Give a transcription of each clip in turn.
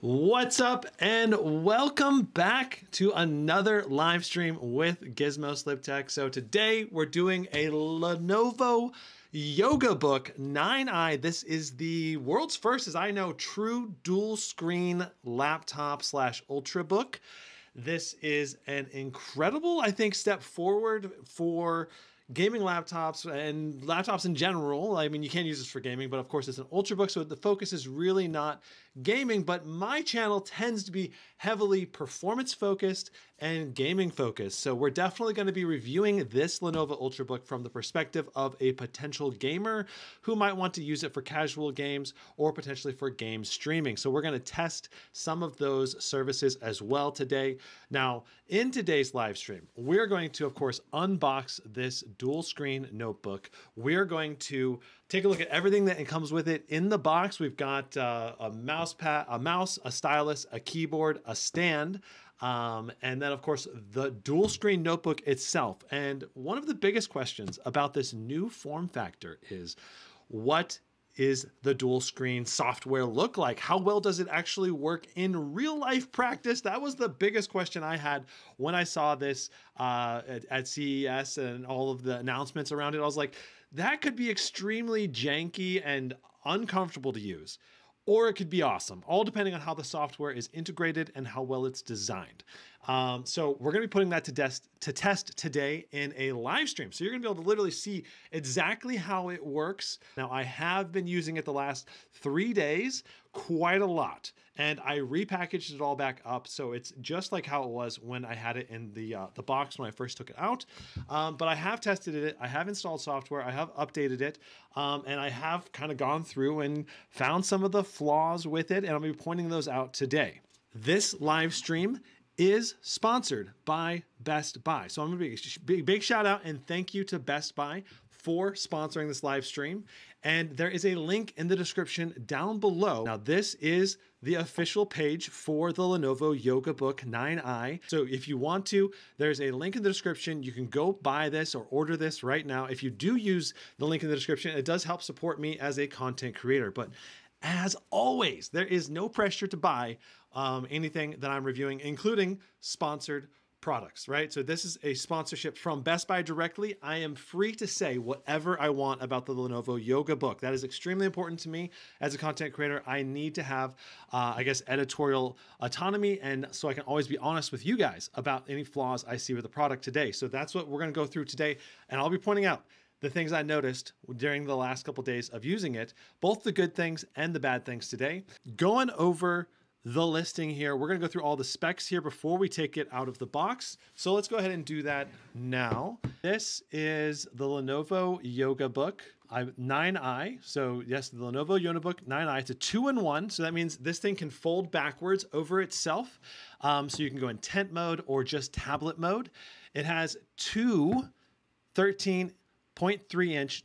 What's up and welcome back to another live stream with Gizmo Slip Tech. So today we're doing a Lenovo Yoga Book 9i. This is the world's first, as I know, true dual screen laptop slash ultrabook. This is an incredible, I think, step forward for gaming laptops and laptops in general. I mean, you can use this for gaming, but of course it's an ultrabook, so the focus is really not gaming, but my channel tends to be heavily performance focused and gaming focused. So we're definitely going to be reviewing this Lenovo ultrabook from the perspective of a potential gamer who might want to use it for casual games or potentially for game streaming. So we're going to test some of those services as well today. Now, in today's live stream, we're going to, of course, unbox this dual screen notebook. We're going to take a look at everything that comes with it. In the box, we've got a mouse pad, a mouse, a stylus, a keyboard, a stand, and then of course the dual screen notebook itself. And one of the biggest questions about this new form factor is, what is the dual screen software look like? How well does it actually work in real life practice? That was the biggest question I had when I saw this at CES and all of the announcements around it. I was like, that could be extremely janky and uncomfortable to use, or it could be awesome, all depending on how the software is integrated and how well it's designed. So we're gonna be putting that to test today in a live stream. So you're gonna be able to literally see exactly how it works. Now, I have been using it the last 3 days quite a lot, and I repackaged it all back up. So it's just like how it was when I had it in the box when I first took it out. But I have tested it. I have installed software. I have updated it. And I have kind of gone through and found some of the flaws with it, and I'll be pointing those out today. This live stream is sponsored by Best Buy. So I'm gonna be a big shout out and thank you to Best Buy for sponsoring this live stream. And there is a link in the description down below. Now, this is the official page for the Lenovo Yoga Book 9i. So if you want to, there's a link in the description. You can go buy this or order this right now. If you do use the link in the description, it does help support me as a content creator. But as always, there is no pressure to buy anything that I'm reviewing, including sponsored products, right? So this is a sponsorship from Best Buy directly. I am free to say whatever I want about the Lenovo Yoga Book. That is extremely important to me as a content creator. I need to have, I guess, editorial autonomy, and so I can always be honest with you guys about any flaws I see with the product today. So that's what we're going to go through today, and I'll be pointing out the things I noticed during the last couple of days of using it, both the good things and the bad things today. Going over the listing here, we're gonna go through all the specs here before we take it out of the box. So let's go ahead and do that now. This is the Lenovo Yoga Book 9i. So yes, the Lenovo Yoga Book 9i, it's a 2-in-1. So that means this thing can fold backwards over itself. So you can go in tent mode or just tablet mode. It has two 13.3-inch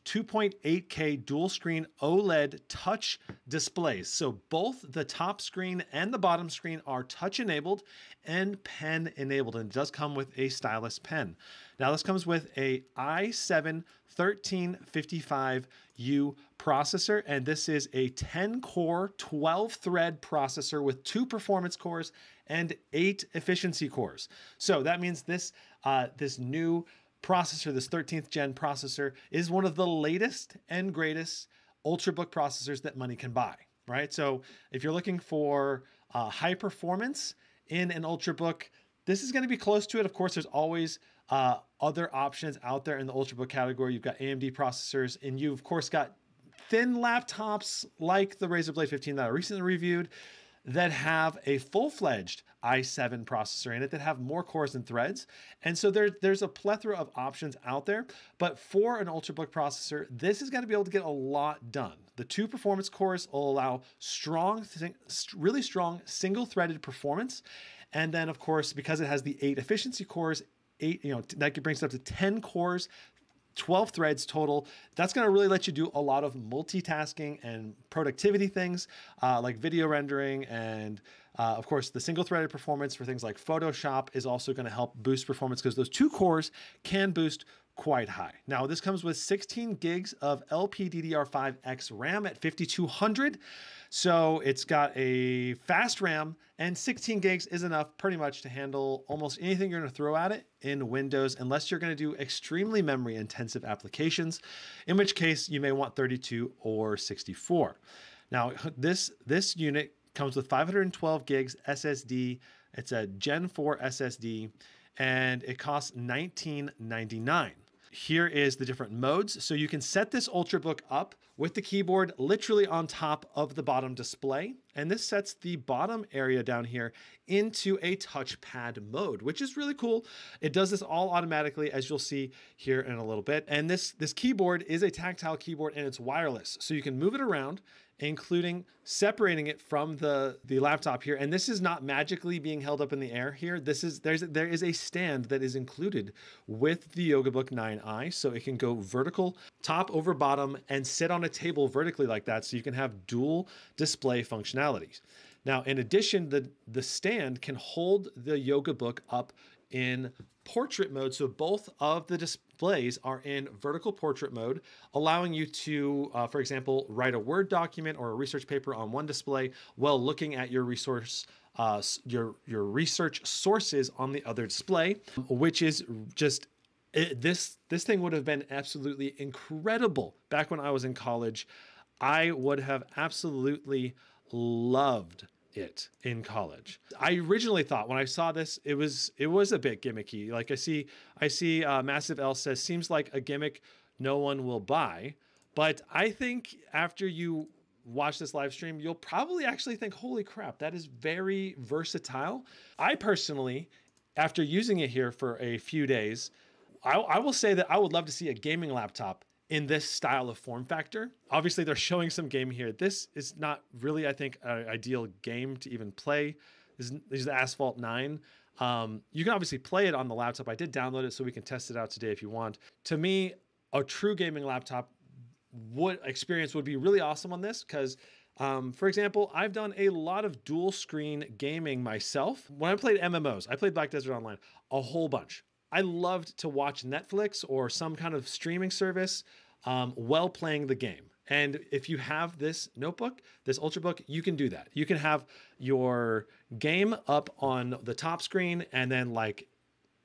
2.8K dual screen OLED touch displays. So both the top screen and the bottom screen are touch enabled and pen enabled, and it does come with a stylus pen. Now, this comes with a i7-1355U processor, and this is a 10-core, 12-thread processor with 2 performance cores and 8 efficiency cores. So that means this new processor, this 13th gen processor, is one of the latest and greatest ultrabook processors that money can buy, right? So if you're looking for high performance in an ultrabook, this is going to be close to it. Of course, there's always other options out there in the ultrabook category. You've got AMD processors, and you've of course got thin laptops like the Razer Blade 15 that I recently reviewed that have a full-fledged i7 processor in it, that have more cores and threads. And so there's a plethora of options out there, but for an ultrabook processor, this is gonna be able to get a lot done. The 2 performance cores will allow strong, really strong single-threaded performance. And then of course, because it has the 8 efficiency cores, that brings it up to 10 cores, 12 threads total. That's going to really let you do a lot of multitasking and productivity things like video rendering, and of course the single threaded performance for things like Photoshop is also going to help boost performance, because those 2 cores can boost quite high. Now, this comes with 16 gigs of LPDDR5X RAM at 5200. So it's got a fast RAM, and 16 gigs is enough pretty much to handle almost anything you're gonna throw at it in Windows, unless you're gonna do extremely memory intensive applications, in which case you may want 32 or 64. Now, this unit comes with 512 gigs SSD. It's a Gen 4 SSD, and it costs $19.99. Here is the different modes. So you can set this Ultrabook up with the keyboard literally on top of the bottom display. And this sets the bottom area down here into a touchpad mode, which is really cool. It does this all automatically, as you'll see here in a little bit. And this keyboard is a tactile keyboard, and it's wireless. So you can move it around, including separating it from the laptop here. And this is not magically being held up in the air here. There is a stand that is included with the Yoga Book 9i. So it can go vertical, top over bottom, and sit on a table vertically like that. So you can have dual display functionalities. Now, in addition, the stand can hold the Yoga Book up in portrait mode. So both of the displays are in vertical portrait mode, allowing you to, for example, write a Word document or a research paper on one display while looking at your resource, your research sources on the other display, which is just this thing would have been absolutely incredible back when I was in college. I would have absolutely loved it in college. I originally thought when I saw this, it was a bit gimmicky. Like I see Massive L says, seems like a gimmick no one will buy. But I think after you watch this live stream, you'll probably actually think, holy crap, that is very versatile. I personally, after using it here for a few days, I will say that I would love to see a gaming laptop in this style of form factor. Obviously they're showing some game here. This is not really, I think, an ideal game to even play. This is the Asphalt 9. You can obviously play it on the laptop. I did download it so we can test it out today if you want. To me, a true gaming laptop experience would be really awesome on this because, for example, I've done a lot of dual screen gaming myself. When I played MMOs, I played Black Desert Online a whole bunch. I loved to watch Netflix or some kind of streaming service while playing the game. And if you have this notebook, this Ultrabook, you can do that. You can have your game up on the top screen and then like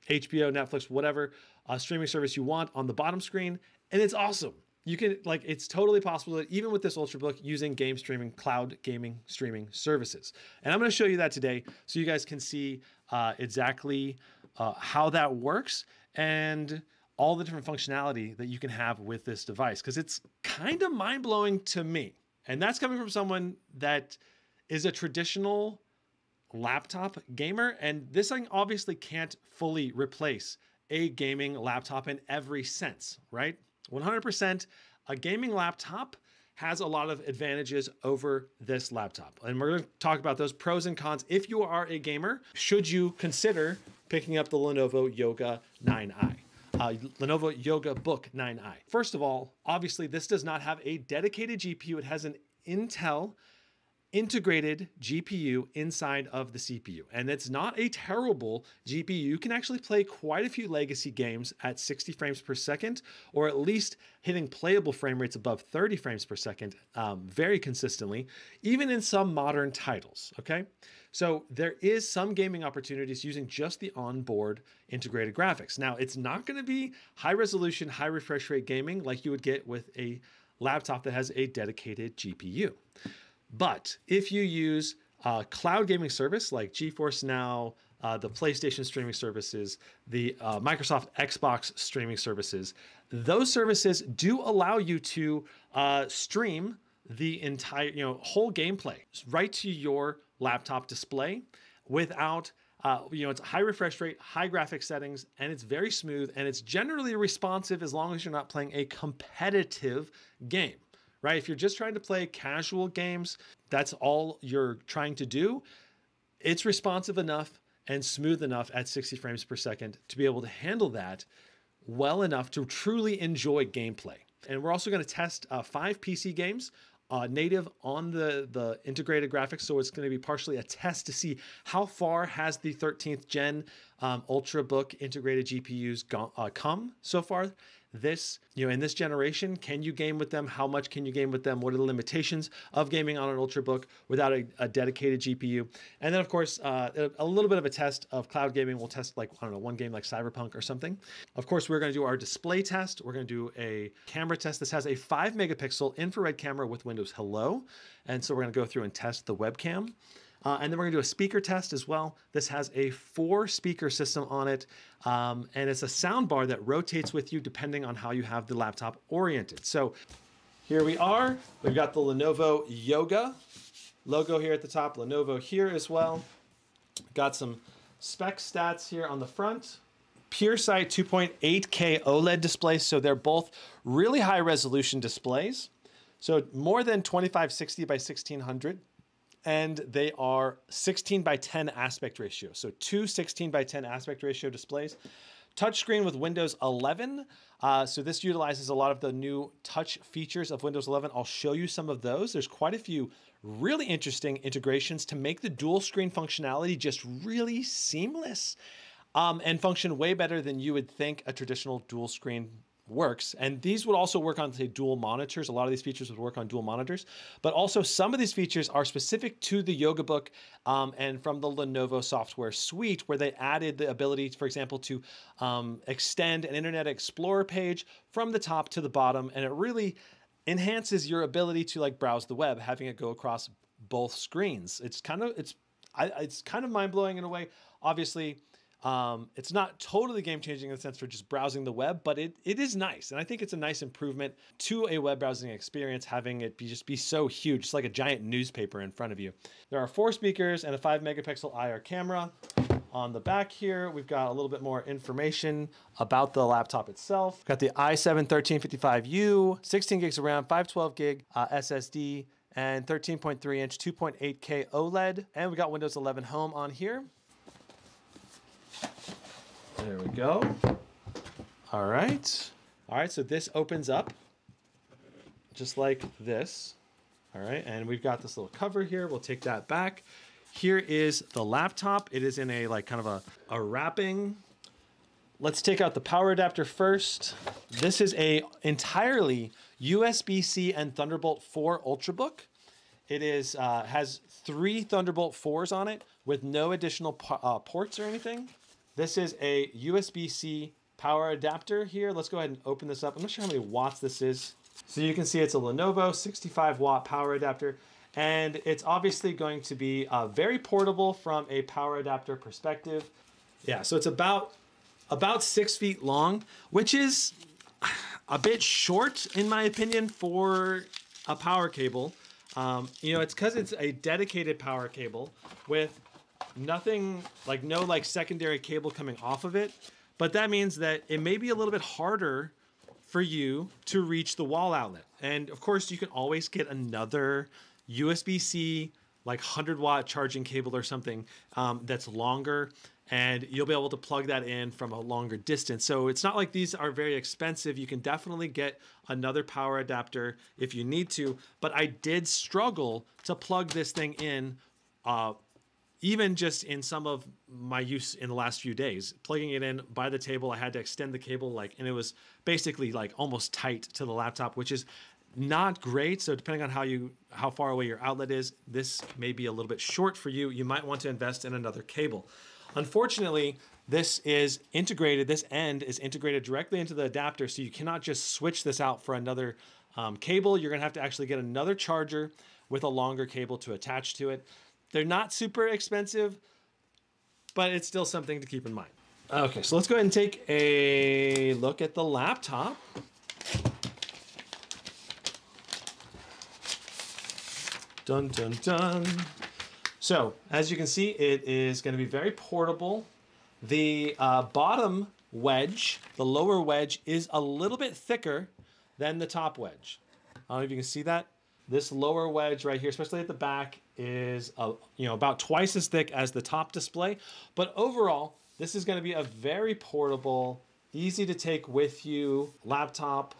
HBO, Netflix, whatever streaming service you want on the bottom screen. And it's awesome. You can, like, it's totally possible that even with this Ultrabook using game streaming, cloud gaming streaming services. And I'm going to show you that today so you guys can see exactly how that works and all the different functionality that you can have with this device, because it's kind of mind-blowing to me. And that's coming from someone that is a traditional laptop gamer. And this thing obviously can't fully replace a gaming laptop in every sense, right? 100%, a gaming laptop has a lot of advantages over this laptop. And we're gonna talk about those pros and cons if you are a gamer. Should you consider picking up the Lenovo Yoga 9i, Lenovo Yoga Book 9i? First of all, obviously this does not have a dedicated GPU. It has an Intel integrated GPU inside of the CPU. And it's not a terrible GPU. You can actually play quite a few legacy games at 60 frames per second, or at least hitting playable frame rates above 30 frames per second very consistently, even in some modern titles, okay? So there is some gaming opportunities using just the onboard integrated graphics. Now, it's not gonna be high resolution, high refresh rate gaming like you would get with a laptop that has a dedicated GPU. But if you use a cloud gaming service like GeForce Now, the PlayStation streaming services, the Microsoft Xbox streaming services, those services do allow you to stream the entire, whole gameplay right to your laptop display without, it's high refresh rate, high graphic settings, and it's very smooth, and it's generally responsive as long as you're not playing a competitive game. Right? If you're just trying to play casual games, that's all you're trying to do. It's responsive enough and smooth enough at 60 frames per second to be able to handle that well enough to truly enjoy gameplay. And we're also going to test 5 PC games native on the integrated graphics. So it's going to be partially a test to see how far has the 13th gen Ultrabook integrated GPUs come so far. This, you know, in this generation, can you game with them? How much can you game with them? What are the limitations of gaming on an Ultrabook without a dedicated GPU? And then, of course, a little bit of a test of cloud gaming. We'll test, like, I don't know, one game like Cyberpunk or something. Of course, we're going to do our display test. We're going to do a camera test. This has a 5-megapixel infrared camera with Windows Hello. And so we're going to go through and test the webcam. And then we're gonna do a speaker test as well. This has a 4-speaker system on it, and it's a sound bar that rotates with you depending on how you have the laptop oriented. So here we are. We've got the Lenovo Yoga logo here at the top, Lenovo here as well. Got some spec stats here on the front. PureSight 2.8K OLED displays, so they're both really high resolution displays. So more than 2560 by 1600. And they are 16 by 10 aspect ratio. So two 16 by 10 aspect ratio displays. Touchscreen with Windows 11. So this utilizes a lot of the new touch features of Windows 11. I'll show you some of those. There's quite a few really interesting integrations to make the dual screen functionality just really seamless and function way better than you would think a traditional dual screen works. And these would also work on, say, dual monitors. A lot of these features would work on dual monitors, but also some of these features are specific to the Yoga Book and from the Lenovo software suite, where they added the ability, for example, to extend an Internet Explorer page from the top to the bottom. And it really enhances your ability to, like, browse the web, having it go across both screens. It's kind of mind blowing in a way, obviously. It's not totally game changing in the sense for just browsing the web, but it is nice. And I think it's a nice improvement to a web browsing experience, having it just be so huge. It's like a giant newspaper in front of you. There are 4 speakers and a 5-megapixel IR camera. On the back here, we've got a little bit more information about the laptop itself. Got the i7-1355U, 16 gigs of RAM, 512 gig SSD, and 13.3 inch 2.8K OLED. And we got Windows 11 Home on here. There we go. All right. All right, so this opens up just like this. All right, and we've got this little cover here. We'll take that back. Here is the laptop. It is in a, like, kind of a wrapping. Let's take out the power adapter first. This is a entirely USB-C and Thunderbolt 4 Ultrabook. It is has 3 Thunderbolt 4s on it with no additional ports or anything. This is a USB-C power adapter here. Let's go ahead and open this up. I'm not sure how many watts this is. So you can see it's a Lenovo 65-watt power adapter, and it's obviously going to be very portable from a power adapter perspective. Yeah, so it's about 6 feet long, which is a bit short, in my opinion, for a power cable. You know, it's because it's a dedicated power cable with nothing, like, no, like, secondary cable coming off of it, but that means that it may be a little bit harder for you to reach the wall outlet. And of course, you can always get another USB-C, like, 100-watt charging cable or something that's longer, and you'll be able to plug that in from a longer distance. So it's not like these are very expensive. You can definitely get another power adapter if you need to, but I did struggle to plug this thing in even just in some of my use in the last few days. Plugging it in by the table, I had to extend the cable, like, and it was basically, like, almost tight to the laptop, which is not great. So depending on how far away your outlet is, this may be a little bit short for you. You might want to invest in another cable. Unfortunately, this is integrated. This end is integrated directly into the adapter, so you cannot just switch this out for another cable. You're gonna have to actually get another charger with a longer cable to attach to it. They're not super expensive, but it's still something to keep in mind. Okay, so let's go ahead and take a look at the laptop. Dun, dun, dun. So, as you can see, it is gonna be very portable. The bottom wedge, the lower wedge, is a little bit thicker than the top wedge. I don't know if you can see that. This lower wedge right here, especially at the back, is about twice as thick as the top display. But overall, this is going to be a very portable, easy to take with you laptop.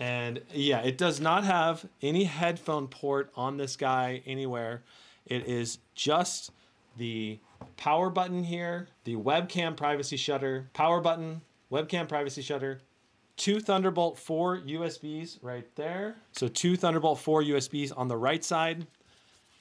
And yeah, it does not have any headphone port on this guy anywhere. It is just the power button here, the webcam privacy shutter, power button, webcam privacy shutter, two Thunderbolt 4 USBs right there. So two Thunderbolt 4 USBs on the right side.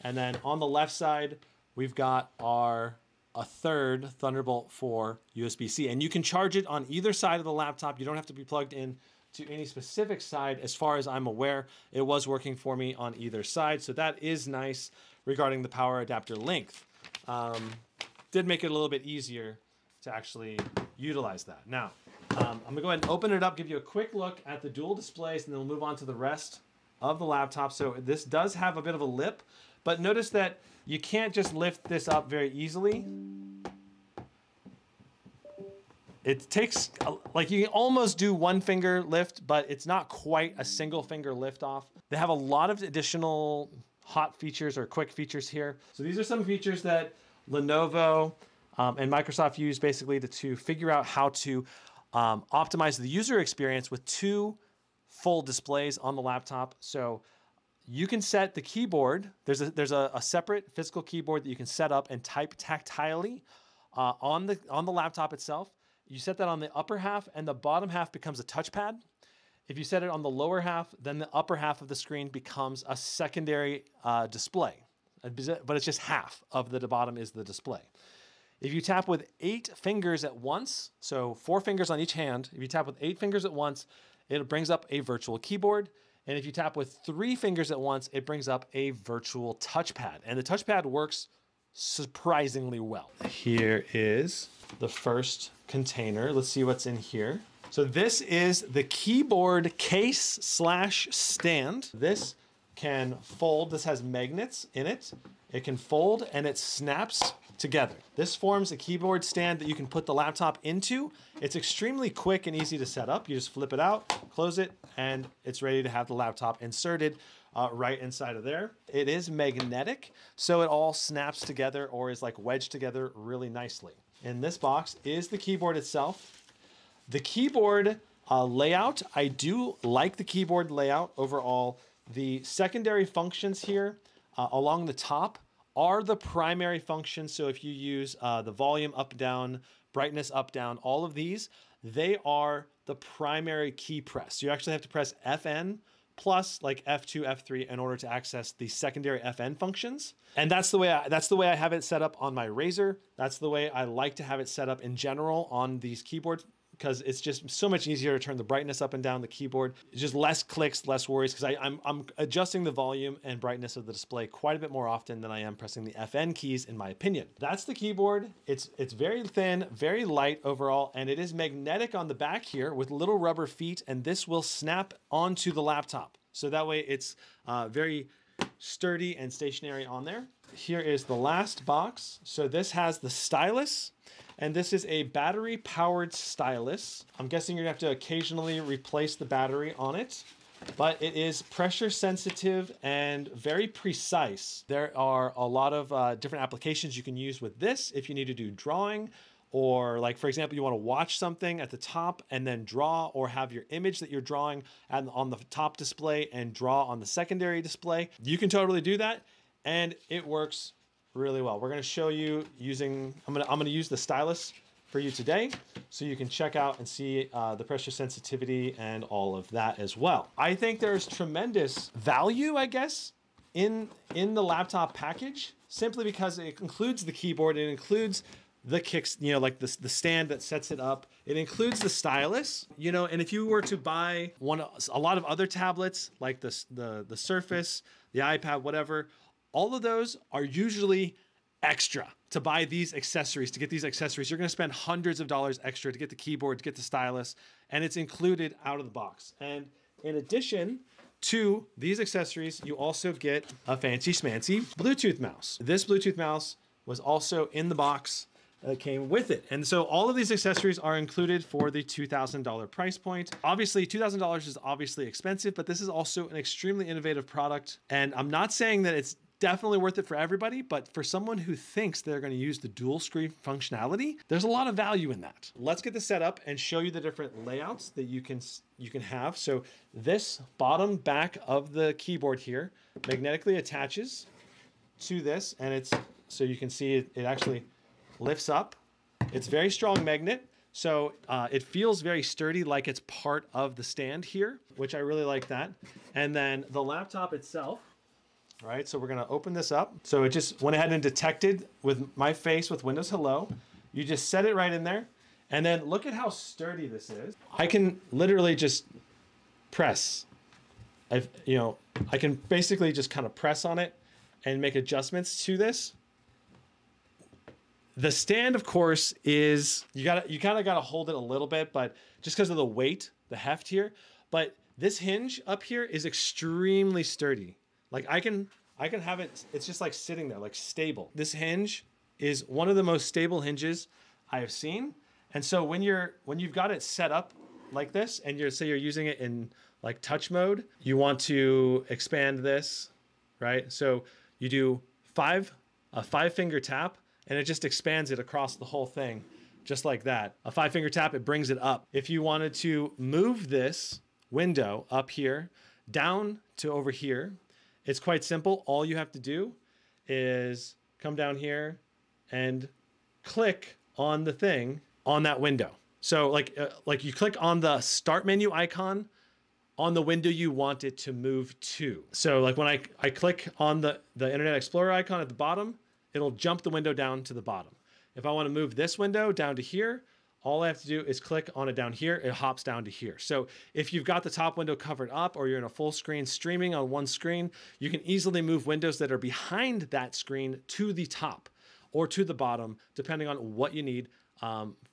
And then on the left side, we've got our a third Thunderbolt 4 USB-C. And you can charge it on either side of the laptop. You don't have to be plugged in to any specific side. As far as I'm aware, it was working for me on either side. So that is nice regarding the power adapter length. Did make it a little bit easier to actually utilize that. Now, I'm gonna go ahead and open it up, give you a quick look at the dual displays, and then we'll move on to the rest of the laptop. So this does have a bit of a lip, but notice that you can't just lift this up very easily. It takes, like, you can almost do one finger lift, but it's not quite a single finger lift off. They have a lot of additional hot features or quick features here. So these are some features that Lenovo and Microsoft use basically to figure out how to optimize the user experience with two full displays on the laptop. So you can set the keyboard. There's a separate physical keyboard that you can set up and type tactilely on the laptop itself. You set that on the upper half, and the bottom half becomes a touchpad. If you set it on the lower half, then the upper half of the screen becomes a secondary display, but it's just half of the bottom is the display. If you tap with 8 fingers at once, so 4 fingers on each hand, if you tap with 8 fingers at once, it brings up a virtual keyboard. And if you tap with 3 fingers at once, it brings up a virtual touchpad. And the touchpad works surprisingly well. Here is the first container. Let's see what's in here. So this is the keyboard case slash stand. This can fold. This has magnets in it. It can fold and it snaps together. This forms a keyboard stand that you can put the laptop into. It's extremely quick and easy to set up. You just flip it out, close it, and it's ready to have the laptop inserted right inside of there. It is magnetic, so it all snaps together or is like wedged together really nicely. In this box is the keyboard itself. The keyboard layout, I do like the keyboard layout overall. The secondary functions here along the top are the primary functions. So if you use the volume up, down, brightness up, down, all of these, they are the primary key press. You actually have to press FN plus like F2, F3 in order to access the secondary FN functions. And that's the way I have it set up on my Razer. That's the way I like to have it set up in general on these keyboards, because it's just so much easier to turn the brightness up and down the keyboard. It's just less clicks, less worries, because I'm adjusting the volume and brightness of the display quite a bit more often than I am pressing the FN keys, in my opinion. That's the keyboard. It's very thin, very light overall, and it is magnetic on the back here with little rubber feet, and this will snap onto the laptop. So that way it's very sturdy and stationary on there. Here is the last box. So this has the stylus, and this is a battery powered stylus. I'm guessing you're gonna have to occasionally replace the battery on it, but it is pressure sensitive and very precise. There are a lot of different applications you can use with this. If you need to do drawing, or like, for example, you want to watch something at the top and then draw, or have your image that you're drawing and on the top display and draw on the secondary display, you can totally do that. And it works really well. We're going to show you using, I'm going to use the stylus for you today, so you can check out and see the pressure sensitivity and all of that as well. I think there's tremendous value, I guess, in the laptop package, simply because it includes the keyboard, it includes the kicks, you know, like the stand that sets it up. It includes the stylus, you know, and if you were to buy a lot of other tablets, like the Surface, the iPad, whatever, all of those are usually extra to buy these accessories. To get these accessories, you're going to spend hundreds of dollars extra to get the keyboard, to get the stylus, and it's included out of the box. And in addition to these accessories, you also get a fancy schmancy Bluetooth mouse. This Bluetooth mouse was also in the box that came with it. And so all of these accessories are included for the $2,000 price point. Obviously, $2,000 is obviously expensive, but this is also an extremely innovative product. And I'm not saying that it's definitely worth it for everybody, but for someone who thinks they're gonna use the dual screen functionality, there's a lot of value in that. Let's get this set up and show you the different layouts that you can have. So this bottom back of the keyboard here magnetically attaches to this, and it's, so you can see it actually lifts up. It's very strong magnet. So it feels very sturdy, like it's part of the stand here, which I really like that. And then the laptop itself, right? So we're gonna open this up. So it just went ahead and detected with my face with Windows Hello. You just set it right in there. And then look at how sturdy this is. I can literally just press. I can basically just kind of press on it and make adjustments to this. The stand, of course, is, you kind of got to hold it a little bit, but just because of the weight, the heft here, but this hinge up here is extremely sturdy. Like I can have it, it's just like sitting there, like stable. This hinge is one of the most stable hinges I have seen. And so when you've got it set up like this and say you're using it in like touch mode, you want to expand this, right? So you do a five finger tap, and it just expands it across the whole thing, just like that. A five finger tap, it brings it up. If you wanted to move this window up here, down to over here, it's quite simple. All you have to do is come down here and click on the thing on that window. So like you click on the start menu icon on the window you want it to move to. So like when I click on the Internet Explorer icon at the bottom, it'll jump the window down to the bottom. If I want to move this window down to here, all I have to do is click on it down here. It hops down to here. So if you've got the top window covered up, or you're in a full screen streaming on one screen, you can easily move windows that are behind that screen to the top or to the bottom, depending on what you need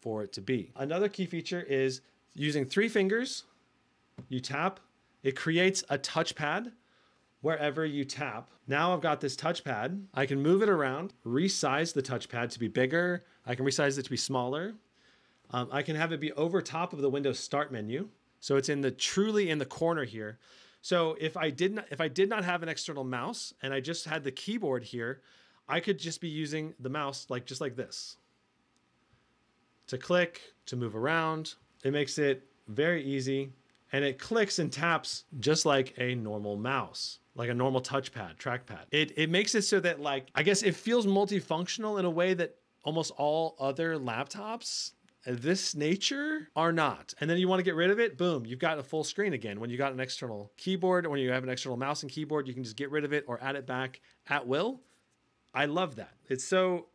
for it to be. Another key feature is using three fingers. You tap, it creates a touchpad wherever you tap. Now I've got this touchpad. I can move it around, resize the touchpad to be bigger. I can resize it to be smaller. I can have it be over top of the Windows Start menu. So it's truly in the corner here. So if I did not have an external mouse and I just had the keyboard here, I could just be using the mouse just like this to click, to move around. It makes it very easy, and it clicks and taps just like a normal mouse, like a normal touchpad, trackpad. It makes it so that, like, I guess it feels multifunctional in a way that almost all other laptops of this nature are not. And then you want to get rid of it, boom, you've got a full screen again. When you got an external keyboard, or when you have an external mouse and keyboard, you can just get rid of it or add it back at will. I love that. It's so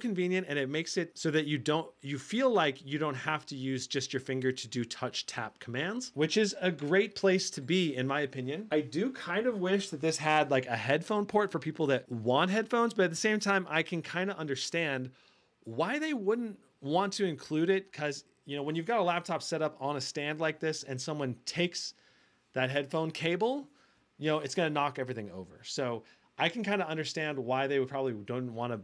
convenient, and it makes it so that you feel like you don't have to use just your finger to do touch tap commands, which is a great place to be, in my opinion. I do kind of wish that this had like a headphone port for people that want headphones, but at the same time, I can kind of understand why they wouldn't want to include it, because, you know, when you've got a laptop set up on a stand like this and someone takes that headphone cable, you know, it's going to knock everything over. So I can kind of understand why they would probably don't want to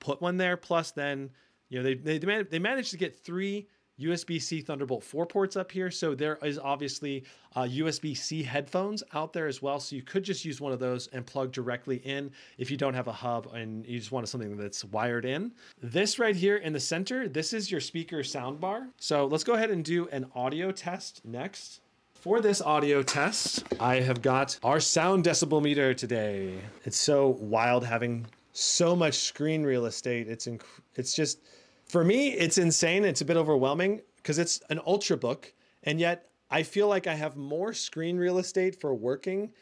put one there. Plus, then, you know, they managed to get three USB-C Thunderbolt 4 ports up here. So there is obviously USB-C headphones out there as well. So you could just use one of those and plug directly in if you don't have a hub and you just want something that's wired in. This right here in the center, this is your speaker soundbar. So let's go ahead and do an audio test next. For this audio test, I have got our sound decibel meter today. It's so wild having so much screen real estate. It's just, for me, it's insane. It's a bit overwhelming because it's an Ultrabook, and yet I feel like I have more screen real estate for working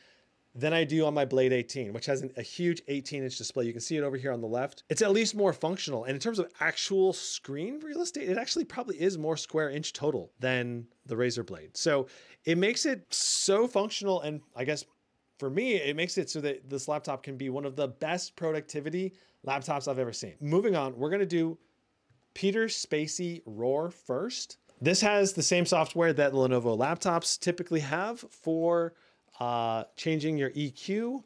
than I do on my Blade 18, which has a huge 18-inch display. You can see it over here on the left. It's at least more functional. And in terms of actual screen real estate, it actually probably is more square inch total than the Razer Blade. So it makes it so functional. And I guess for me, it makes it so that this laptop can be one of the best productivity laptops I've ever seen. Moving on, we're gonna do Peter Spacey Roar first. This has the same software that Lenovo laptops typically have for changing your EQ.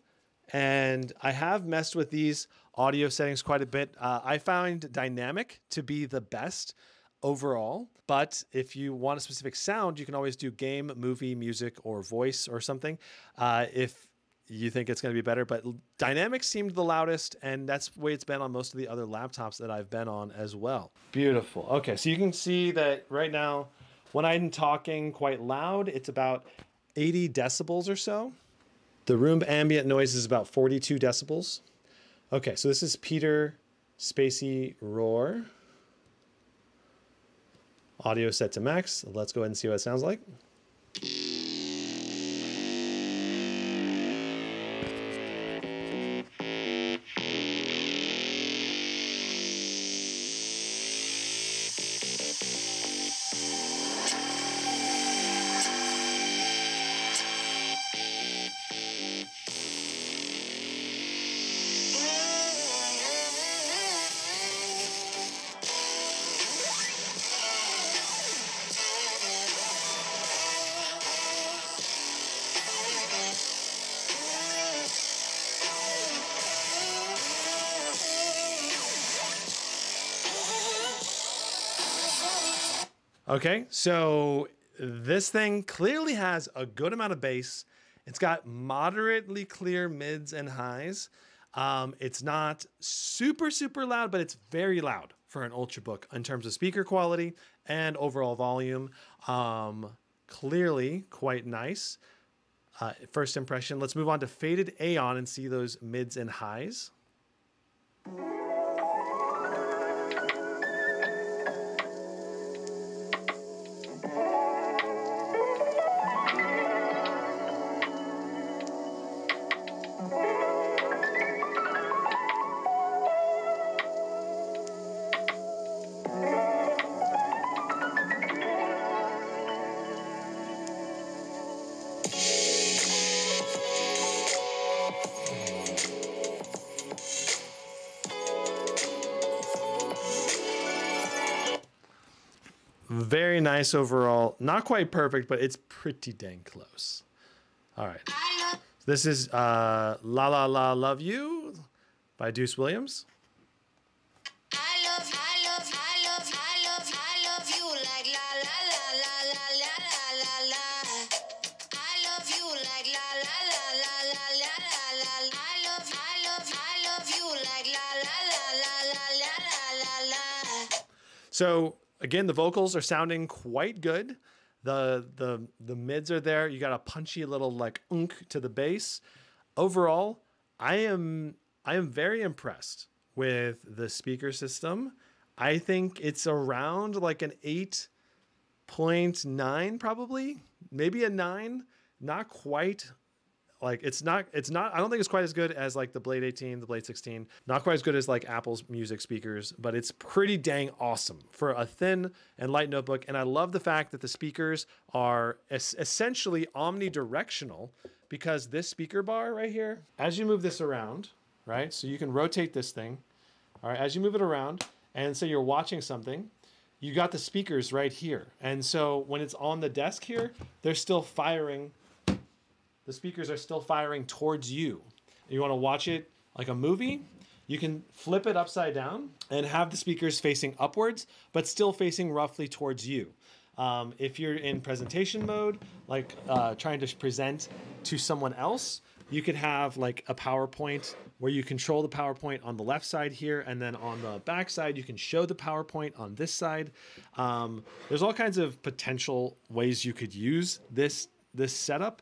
And I have messed with these audio settings quite a bit. I found dynamic to be the best overall, but if you want a specific sound, you can always do game, movie, music, or voice or something. If you think it's going to be better, but Dynamics seemed the loudest, and that's the way it's been on most of the other laptops that I've been on as well. Beautiful. Okay, so you can see that right now, when I'm talking quite loud, it's about 80 decibels or so. The room ambient noise is about 42 decibels. Okay, so this is Peter Spacey roar. Audio set to max. Let's go ahead and see what it sounds like. Okay, so this thing clearly has a good amount of bass. It's got moderately clear mids and highs. It's not super, super loud, but it's very loud for an Ultrabook in terms of speaker quality and overall volume. Clearly quite nice. First impression, let's move on to Faded Aeon and see those mids and highs. Very nice overall. Not quite perfect, but it's pretty dang close. All right. This is La La La Love You by Deuce Williams. So again, the vocals are sounding quite good. The mids are there. You got a punchy little like unk to the bass. Overall, I am very impressed with the speaker system. I think it's around like an 8.9 probably, maybe a 9. Not quite like it's not I don't think it's quite as good as like the Blade 18, the Blade 16. Not quite as good as like Apple's music speakers, but it's pretty dang awesome for a thin and light notebook. And I love the fact that the speakers are essentially omnidirectional, because this speaker bar right here, as you move this around, right? So you can rotate this thing. All right, as you move it around and say you're watching something, you got the speakers right here. And so when it's on the desk here, they're still firing. The speakers are still firing towards you. You want to watch it like a movie, you can flip it upside down and have the speakers facing upwards, but still facing roughly towards you. If you're in presentation mode, like trying to present to someone else, you could have like a PowerPoint where you control the PowerPoint on the left side here, and then on the back side, you can show the PowerPoint on this side. There's all kinds of potential ways you could use this setup.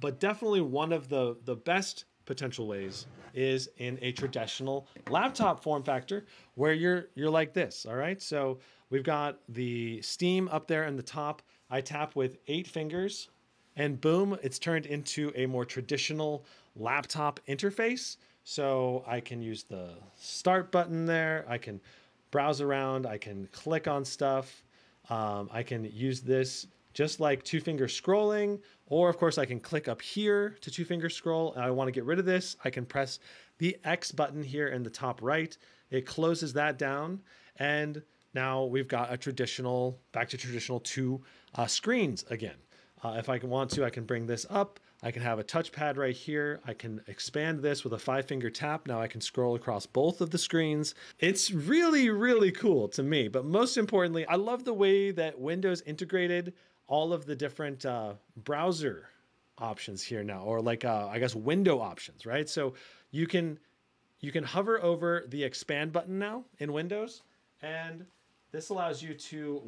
But definitely one of the best potential ways is in a traditional laptop form factor where you're like this, all right? So we've got the Steam up there in the top. I tap with 8 fingers and boom, it's turned into a more traditional laptop interface. So I can use the start button there. I can browse around. I can click on stuff. I can use this just like 2-finger scrolling, or of course I can click up here to 2-finger scroll. I want to get rid of this. I can press the X button here in the top right. It closes that down. And now we've got a traditional, back to traditional 2 screens again. If I want to, I can bring this up. I can have a touchpad right here. I can expand this with a 5-finger tap. Now I can scroll across both of the screens. It's really, really cool to me. But most importantly, I love the way that Windows integrated all of the different browser options here now, or like I guess window options, right? So you can hover over the expand button now in Windows, and this allows you to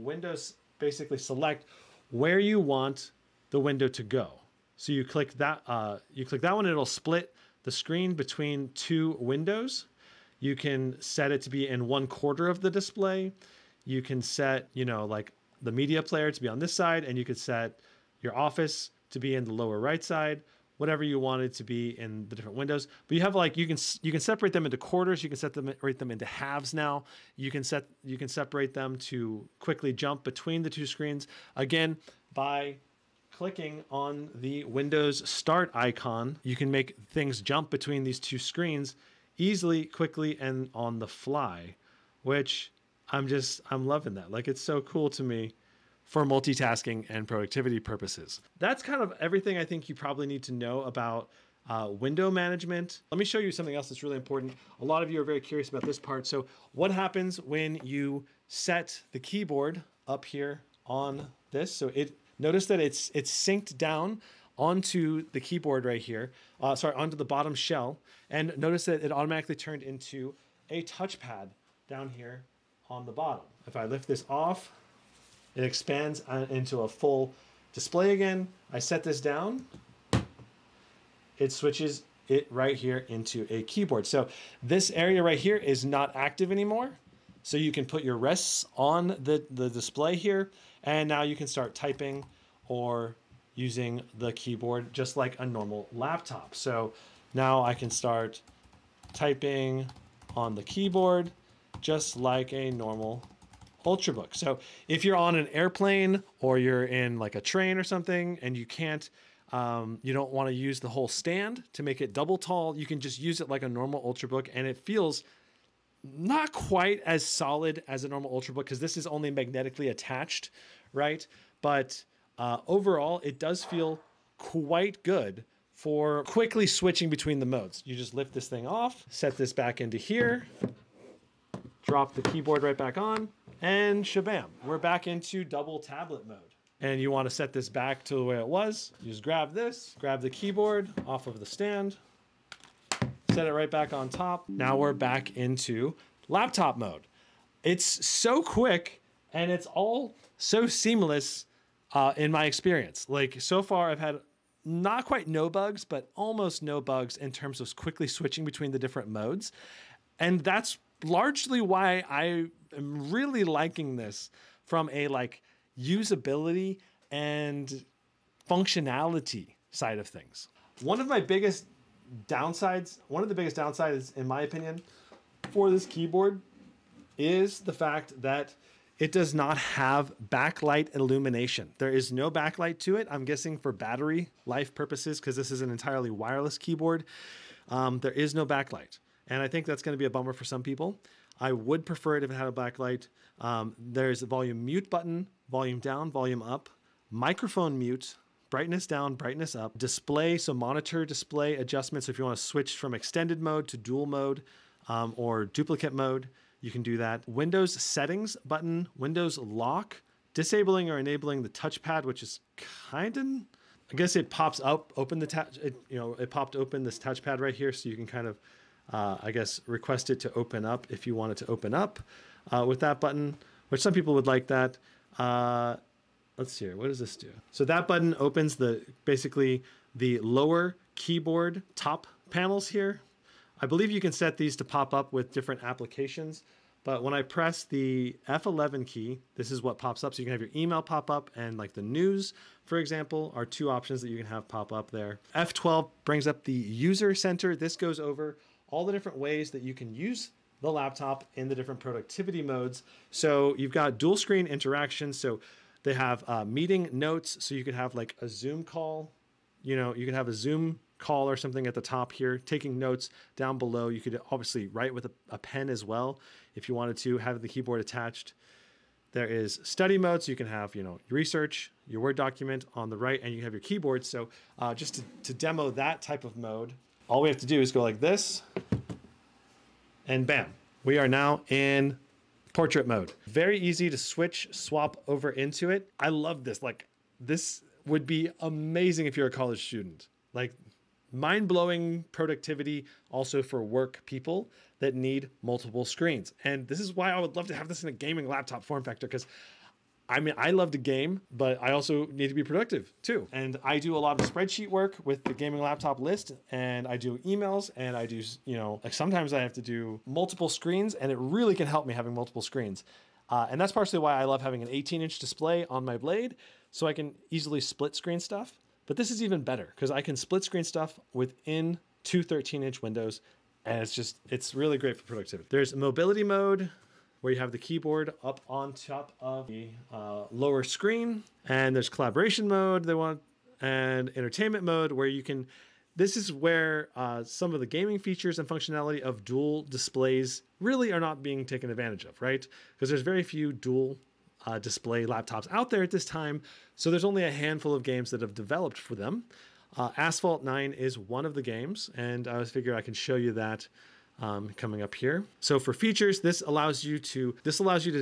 basically select where you want the window to go. So you click that one, and it'll split the screen between two windows. You can set it to be in 1/4 of the display. You can set, you know, like the media player to be on this side, and you could set your office to be in the lower right side, whatever you want it to be in the different windows. But you have like, you can separate them into quarters. You can separate them into halves now. You can separate them to quickly jump between the two screens. Again, by clicking on the Windows Start icon, you can make things jump between these two screens easily, quickly, and on the fly, which I'm loving that. Like, it's so cool to me for multitasking and productivity purposes. That's kind of everything I think you probably need to know about window management. Let me show you something else that's really important. A lot of you are very curious about this part. So what happens when you set the keyboard up here on this? So notice that it's synced down onto the keyboard right here, onto the bottom shell. And notice that it automatically turned into a touchpad down here on the bottom. If I lift this off, it expands into a full display again. I set this down, it switches it right here into a keyboard. So this area right here is not active anymore. So you can put your rests on the display here, and now you can start typing or using the keyboard just like a normal laptop. So now I can start typing on the keyboard just like a normal Ultrabook. So if you're on an airplane or you're in like a train or something, and you can't, you don't want to use the whole stand to make it double tall, you can just use it like a normal Ultrabook, and it feels not quite as solid as a normal Ultrabook because this is only magnetically attached, right? But overall, it does feel quite good for quickly switching between the modes. You just lift this thing off, set this back into here, drop the keyboard right back on, and shabam, we're back into double tablet mode. And you want to set this back to the way it was. You just grab this, grab the keyboard off of the stand, set it right back on top. Now we're back into laptop mode. It's so quick, and it's all so seamless in my experience. Like, so far I've had not quite no bugs, but almost no bugs in terms of quickly switching between the different modes. And that's largely why I am really liking this from a like usability and functionality side of things. One of the biggest downsides in my opinion for this keyboard is the fact that it does not have backlight illumination. There is no backlight to it. I'm guessing for battery life purposes, because this is an entirely wireless keyboard. There is no backlight. And I think that's going to be a bummer for some people. I would prefer it if it had a backlight. There's a volume mute button, volume down, volume up, microphone mute, brightness down, brightness up, display, so monitor display adjustments. So if you want to switch from extended mode to dual mode or duplicate mode, you can do that. Windows settings button, Windows lock, disabling or enabling the touchpad, which is kind of, I guess it pops up, open the touch, it popped open this touchpad right here. So you can kind of, I guess, request it to open up if you want it to open up with that button, which some people would like that. Let's see here, what does this do? So that button opens basically the lower keyboard top panels here. I believe you can set these to pop up with different applications, but when I press the F11 key, this is what pops up. So you can have your email pop up, and like the news, for example, are two options that you can have pop up there. F12 brings up the user center. This goes over all the different ways that you can use the laptop in the different productivity modes. So you've got dual screen interaction. So they have meeting notes. So you could have like a Zoom call, you could have a Zoom call or something at the top here, taking notes down below. You could obviously write with a pen as well, if you wanted to have the keyboard attached. There is study mode. So you can have, your research, your Word document on the right, and you have your keyboard. So just to demo that type of mode, all we have to do is go like this, and bam, we are now in portrait mode. Very easy to swap over into it. I love this. Like, this would be amazing if you're a college student. Like, mind-blowing productivity also for work people that need multiple screens. And this is why I would love to have this in a gaming laptop form factor, because I mean, I love to game, but I also need to be productive too. And I do a lot of spreadsheet work with the gaming laptop list, and I do emails, and I do, you know, like sometimes I have to do multiple screens, and it really can help me having multiple screens. And that's partially why I love having an 18-inch display on my Blade, so I can easily split screen stuff. But this is even better because I can split screen stuff within two 13-inch windows, and it's just, it's really great for productivity. There's mobility mode, where you have the keyboard up on top of the lower screen, and there's collaboration mode they want, and entertainment mode where you can, this is where some of the gaming features and functionality of dual displays really are not being taken advantage of, right? Because there's very few dual display laptops out there at this time. So there's only a handful of games that have developed for them. Asphalt 9 is one of the games, and I always figure I can show you that coming up here. So for features, this allows you to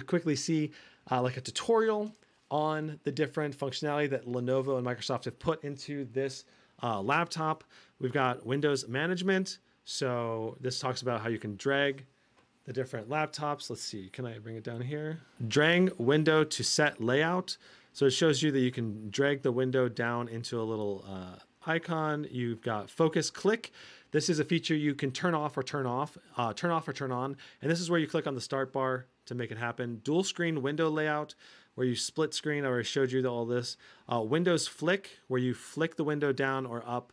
quickly see like a tutorial on the different functionality that Lenovo and Microsoft have put into this laptop. We've got Windows management. So this talks about how you can drag the different laptops. Let's see, can I bring it down here? Drag window to set layout. So it shows you that you can drag the window down into a little icon. You've got focus click. This is a feature you can turn off or turn on. And this is where you click on the start bar to make it happen. Dual screen window layout, where you split screen. I already showed you all this. Windows flick, where you flick the window down or up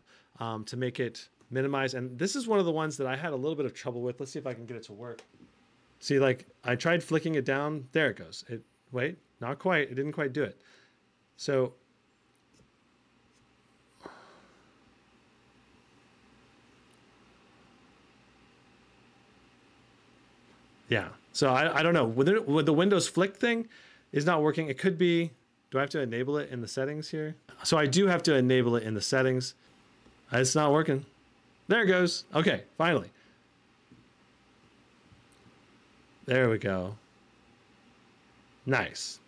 to make it minimize. And this is one of the ones that I had a little bit of trouble with. Let's see if I can get it to work. See, like I tried flicking it down. There it goes. Wait, not quite. It didn't quite do it. So yeah, so I don't know. With the Windows flick thing is not working. It could be, do I have to enable it in the settings here? So I do have to enable it in the settings. It's not working. There it goes. Okay, finally. There we go. Nice.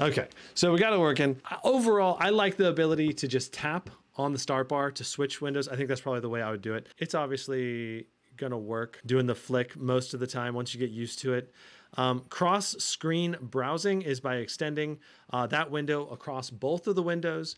Okay, so we got it working. Overall, I like the ability to just tap on the start bar to switch windows. I think that's probably the way I would do it. It's obviously going to work doing the flick most of the time once you get used to it. Cross screen browsing is by extending that window across both of the windows.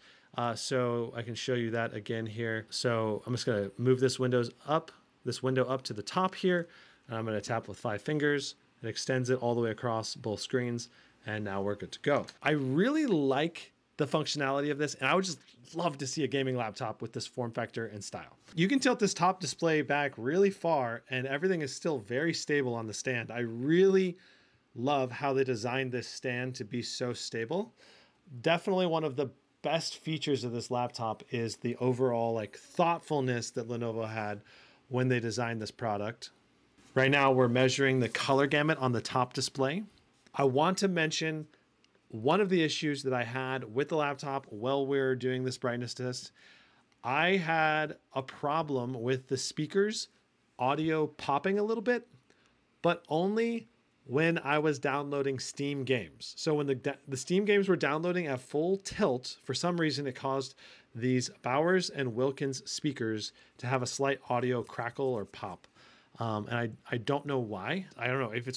So I can show you that again here. So I'm just going to move this window up to the top here, and I'm going to tap with 5 fingers. It extends it all the way across both screens, and now we're good to go. I really like the functionality of this, and I would just love to see a gaming laptop with this form factor and style. You can tilt this top display back really far, and everything is still very stable on the stand. I really love how they designed this stand to be so stable. Definitely one of the best features of this laptop is the overall like thoughtfulness that Lenovo had when they designed this product. Right now we're measuring the color gamut on the top display. I want to mention one of the issues that I had with the laptop while we were doing this brightness test, I had a problem with the speakers audio popping a little bit, but only when I was downloading Steam games. So when the Steam games were downloading at full tilt, for some reason it caused these Bowers and Wilkins speakers to have a slight audio crackle or pop. And I don't know why. I don't know if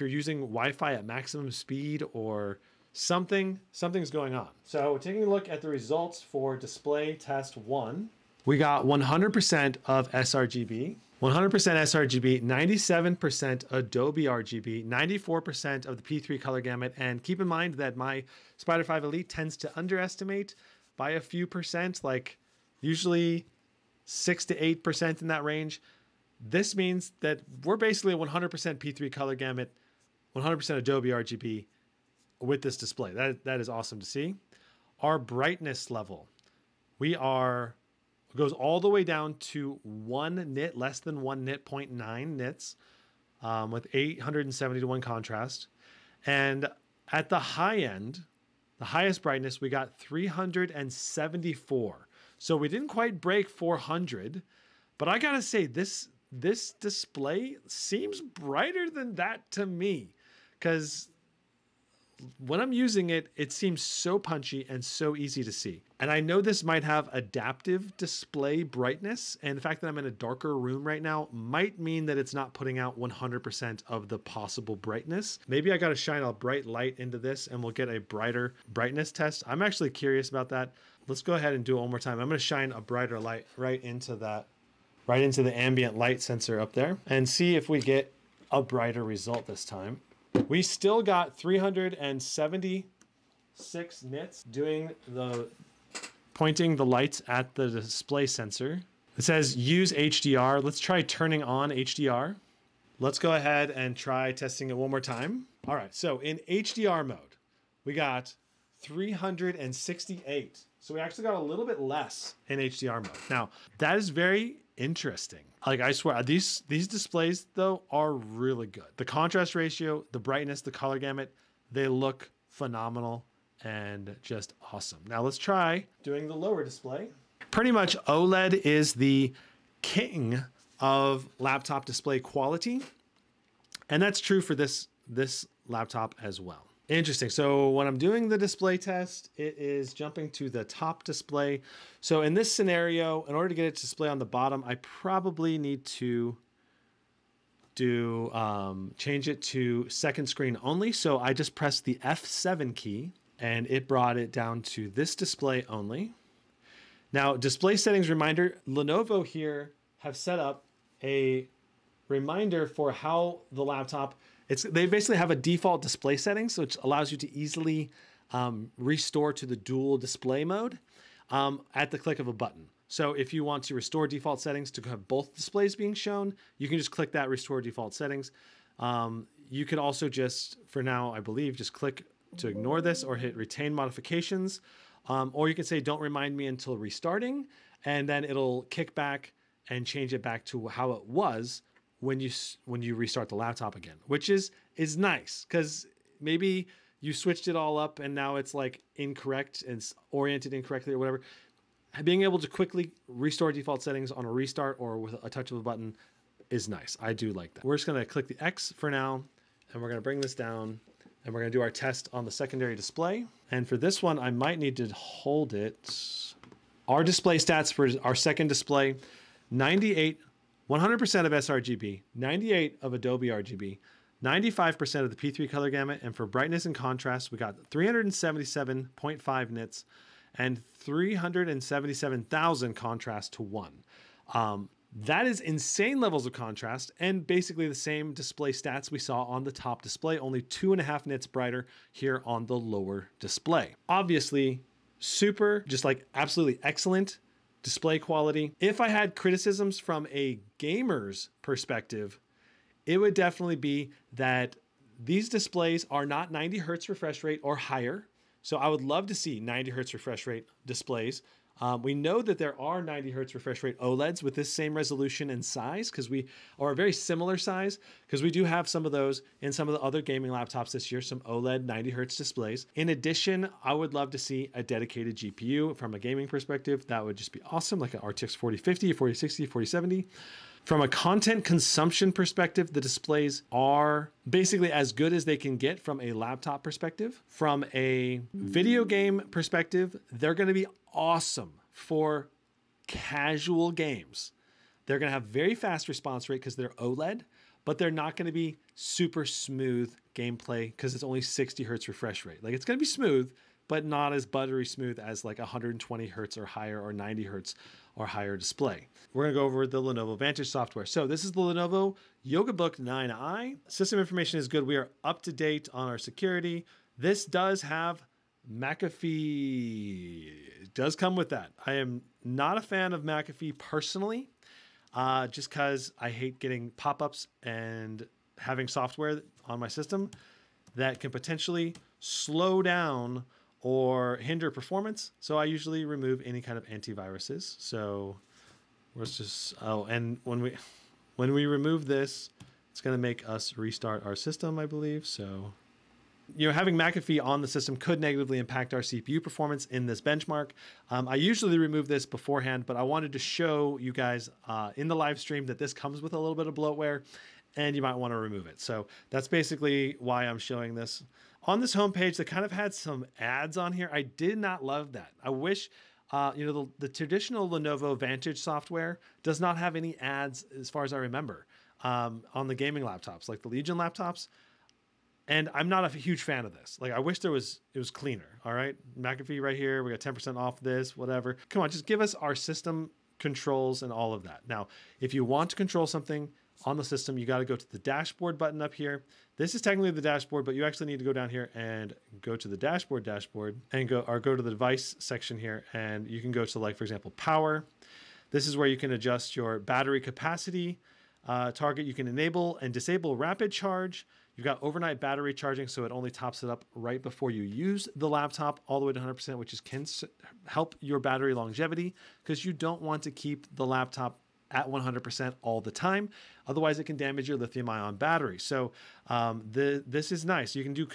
you're using Wi-Fi at maximum speed or something's going on. So taking a look at the results for display test 1, we got 100% of sRGB, 100% sRGB, 97% Adobe RGB, 94% of the P3 color gamut. And keep in mind that my Spider 5 Elite tends to underestimate by a few percent, like usually 6 to 8% in that range. This means that we're basically 100% P3 color gamut, 100% Adobe RGB with this display. That is awesome to see. Our brightness level, goes all the way down to 1 nit, less than 1 nit, 0.9 nits, with 870 to 1 contrast. And at the high end, the highest brightness, we got 374. So we didn't quite break 400, but I gotta say this display seems brighter than that to me, because when I'm using it, it seems so punchy and so easy to see. And I know this might have adaptive display brightness, and the fact that I'm in a darker room right now might mean that it's not putting out 100% of the possible brightness. Maybe I gotta shine a bright light into this and we'll get a brighter brightness test. I'm actually curious about that. Let's go ahead and do it one more time. I'm gonna shine a brighter light right into that, right into the ambient light sensor up there, and see if we get a brighter result this time. We still got 376 nits doing the, pointing the lights at the display sensor. It says use HDR. Let's try turning on HDR. Let's go ahead and try testing it one more time. All right, so in HDR mode, we got 368. So we actually got a little bit less in HDR mode. Now, that is very interesting. Like, I swear, these displays though are really good. The contrast ratio, the brightness, the color gamut, they look phenomenal and just awesome. Now let's try doing the lower display. Pretty much OLED is the king of laptop display quality. And that's true for this laptop as well. Interesting. So when I'm doing the display test, it is jumping to the top display. So in this scenario, in order to get it to display on the bottom, I probably need to do change it to second screen only. So I just pressed the F7 key and it brought it down to this display only. Now, display settings reminder, Lenovo here have set up a reminder for how the laptop, they basically have a default display setting, so it allows you to easily restore to the dual display mode at the click of a button. So if you want to restore default settings to have both displays being shown, you can just click that restore default settings. You could also just, for now, I believe, just click to ignore this or hit retain modifications. Or you can say, don't remind me until restarting, and then it'll kick back and change it back to how it was when you restart the laptop again, which is nice, because maybe you switched it all up and now it's like incorrect and it's oriented incorrectly or whatever. Being able to quickly restore default settings on a restart or with a touch of a button is nice. I do like that. We're just gonna click the X for now, and we're gonna bring this down and we're gonna do our test on the secondary display. And for this one, I might need to hold it. Our display stats for our second display, 98, 100% of sRGB, 98 of Adobe RGB, 95% of the P3 color gamut, and for brightness and contrast, we got 377.5 nits and 377,000 contrast to 1. That is insane levels of contrast and basically the same display stats we saw on the top display, only 2.5 nits brighter here on the lower display. Obviously, super, just like absolutely excellent display quality. If I had criticisms from a gamer's perspective, it would definitely be that these displays are not 90 hertz refresh rate or higher. So I would love to see 90 hertz refresh rate displays. We know that there are 90 hertz refresh rate OLEDs with this same resolution and size, because we are a very similar size, because we do have some of those in some of the other gaming laptops this year, some OLED 90 hertz displays. In addition, I would love to see a dedicated GPU from a gaming perspective. That would just be awesome, like an RTX 4050, 4060, 4070. From a content consumption perspective, the displays are basically as good as they can get from a laptop perspective. From a video game perspective, they're going to be awesome for casual games. They're going to have very fast response rate because they're OLED, but they're not going to be super smooth gameplay because it's only 60 hertz refresh rate. Like, it's going to be smooth, but not as buttery smooth as like 120 hertz or higher or 90 hertz or higher display. We're gonna go over the Lenovo Vantage software. So this is the Lenovo Yoga Book 9i. System information is good. We are up to date on our security. This does have McAfee. It does come with that. I am not a fan of McAfee personally, just because I hate getting pop-ups and having software on my system that can potentially slow down or hinder performance. So I usually remove any kind of antiviruses. So let's just, oh, and when we remove this, it's gonna make us restart our system, I believe. So, you know, having McAfee on the system could negatively impact our CPU performance in this benchmark. I usually remove this beforehand, but I wanted to show you guys in the live stream that this comes with a little bit of bloatware. and you might want to remove it. So that's basically why I'm showing this. On this homepage, they kind of had some ads on here. I did not love that. I wish, you know, the traditional Lenovo Vantage software does not have any ads as far as I remember on the gaming laptops, like the Legion laptops. And I'm not a huge fan of this. Like, I wish there was, it was cleaner. All right, McAfee right here, we got 10% off this, whatever. Come on, just give us our system controls and all of that. Now, if you want to control something on the system, you got to go to the dashboard button up here. This is technically the dashboard, but you actually need to go down here and go to the dashboard and go to the device section here. And you can go to, like, for example, power. This is where you can adjust your battery capacity target. You can enable and disable rapid charge. You've got overnight battery charging, so it only tops it up right before you use the laptop all the way to 100%, which is can help your battery longevity because you don't want to keep the laptop at 100% all the time. Otherwise, it can damage your lithium-ion battery. So this is nice. You can do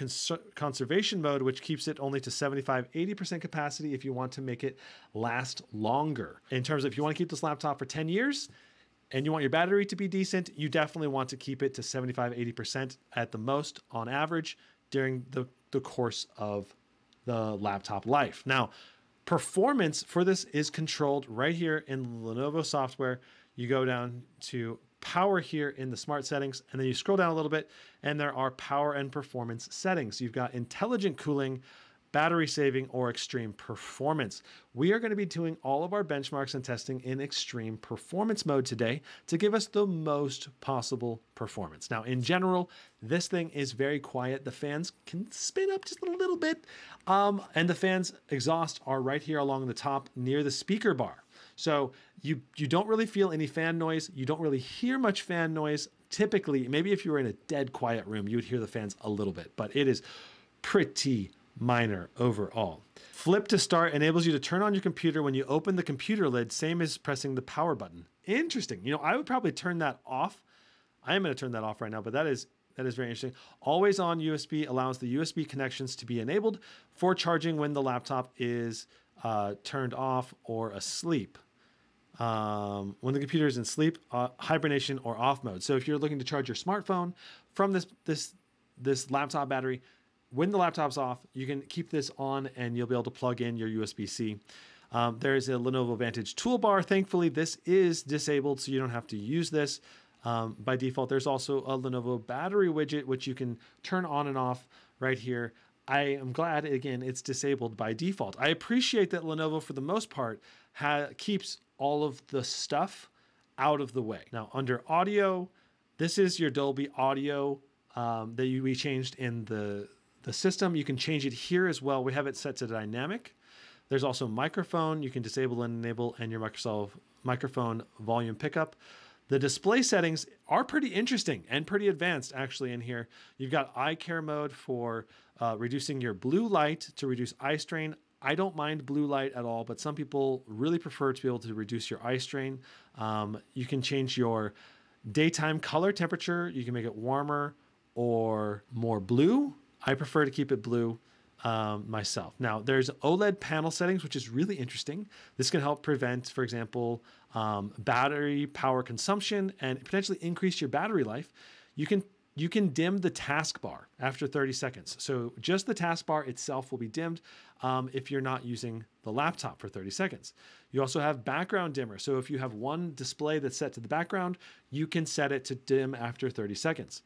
conservation mode, which keeps it only to 75, 80% capacity if you want to make it last longer. In terms of if you want to keep this laptop for 10 years, and you want your battery to be decent, you definitely want to keep it to 75, 80% at the most on average during the course of the laptop life. Now, performance for this is controlled right here in Lenovo software. You go down to power here in the smart settings, and then you scroll down a little bit, and there are power and performance settings. You've got intelligent cooling, battery saving, or extreme performance. We are going to be doing all of our benchmarks and testing in extreme performance mode today to give us the most possible performance. Now, in general, this thing is very quiet. The fans can spin up just a little bit, and the fans exhaust are right here along the top near the speaker bar. So you don't really feel any fan noise. You don't really hear much fan noise. Typically, maybe if you were in a dead quiet room, you would hear the fans a little bit, but it is pretty minor overall. Flip to start enables you to turn on your computer when you open the computer lid, same as pressing the power button. Interesting. You know, I would probably turn that off. I am going to turn that off right now, but that is very interesting. Always on USB allows the USB connections to be enabled for charging when the laptop is turned off or asleep. When the computer is in sleep, hibernation, or off mode. So if you're looking to charge your smartphone from this laptop battery, when the laptop's off, you can keep this on and you'll be able to plug in your USB-C. There is a Lenovo Vantage toolbar. Thankfully, this is disabled, so you don't have to use this by default. There's also a Lenovo battery widget, which you can turn on and off right here. I am glad, again, it's disabled by default. I appreciate that Lenovo, for the most part, keeps all of the stuff out of the way. Now, under audio, this is your Dolby audio that we changed in the system. You can change it here as well. We have it set to dynamic. There's also microphone. You can disable and enable, and your microphone volume pickup. The display settings are pretty interesting and pretty advanced actually in here. You've got eye care mode for reducing your blue light to reduce eye strain. I don't mind blue light at all, but some people really prefer to be able to reduce your eye strain. You can change your daytime color temperature. You can make it warmer or more blue. I prefer to keep it blue myself. Now, there's OLED panel settings, which is really interesting. This can help prevent, for example, battery power consumption and potentially increase your battery life. You can dim the taskbar after 30 seconds. So just the taskbar itself will be dimmed if you're not using the laptop for 30 seconds. You also have background dimmer. So if you have one display that's set to the background, you can set it to dim after 30 seconds.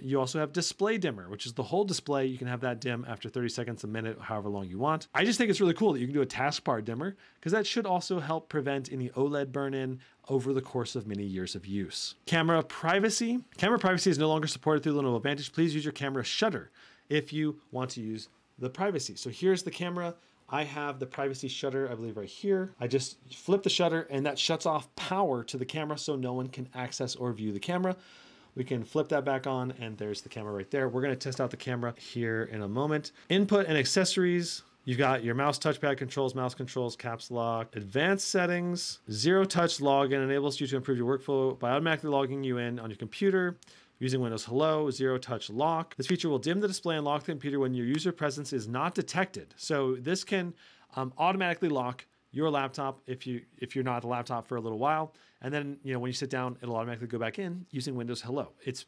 You also have display dimmer, which is the whole display. You can have that dim after 30 seconds, a minute, however long you want. I just think it's really cool that you can do a taskbar dimmer because that should also help prevent any OLED burn-in over the course of many years of use. Camera privacy. Camera privacy is no longer supported through Lenovo Vantage. Please use your camera shutter if you want to use the privacy. So here's the camera. I have the privacy shutter, I believe, right here. I just flip the shutter and that shuts off power to the camera so no one can access or view the camera. We can flip that back on and there's the camera right there. We're gonna test out the camera here in a moment. Input and accessories. You've got your mouse touchpad controls, caps lock, advanced settings, zero touch login enables you to improve your workflow by automatically logging you in on your computer using Windows Hello, zero touch lock. This feature will dim the display and lock the computer when your user presence is not detected. So this can automatically lock your laptop if you're not at the laptop for a little while. And then, you know, when you sit down, it'll automatically go back in using Windows Hello. It's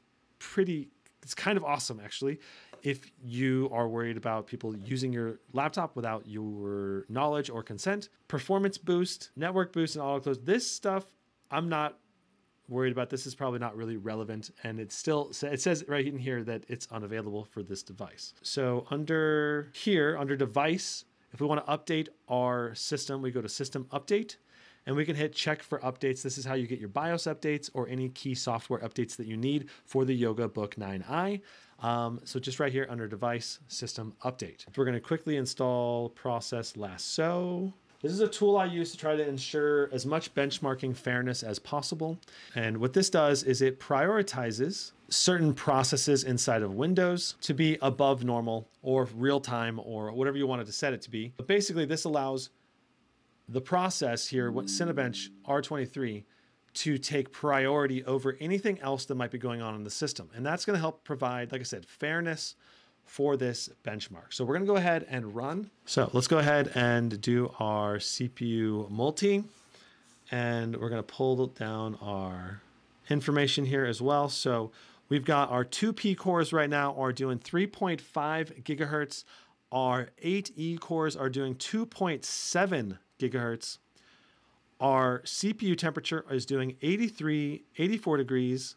kind of awesome, actually, if you are worried about people using your laptop without your knowledge or consent. Performance boost, network boost, and auto close. This stuff, I'm not worried about. This is probably not really relevant. And it says right in here that it's unavailable for this device. So under here, under device, if we want to update our system, we go to system update. And we can hit check for updates. This is how you get your BIOS updates or any key software updates that you need for the Yoga Book 9i. So just right here under device, system update. So we're gonna quickly install Process Lasso. This is a tool I use to try to ensure as much benchmarking fairness as possible. And what this does is it prioritizes certain processes inside of Windows to be above normal or real time or whatever you wanted to set it to be. But basically this allows the process here, Cinebench R23, to take priority over anything else that might be going on in the system. And that's gonna help provide, like I said, fairness for this benchmark. So we're gonna go ahead and run. So let's go ahead and do our CPU multi, and we're gonna pull down our information here as well. So we've got our 2P cores right now are doing 3.5 gigahertz. Our 8E cores are doing 2.7 gigahertz. Our CPU temperature is doing 84 degrees.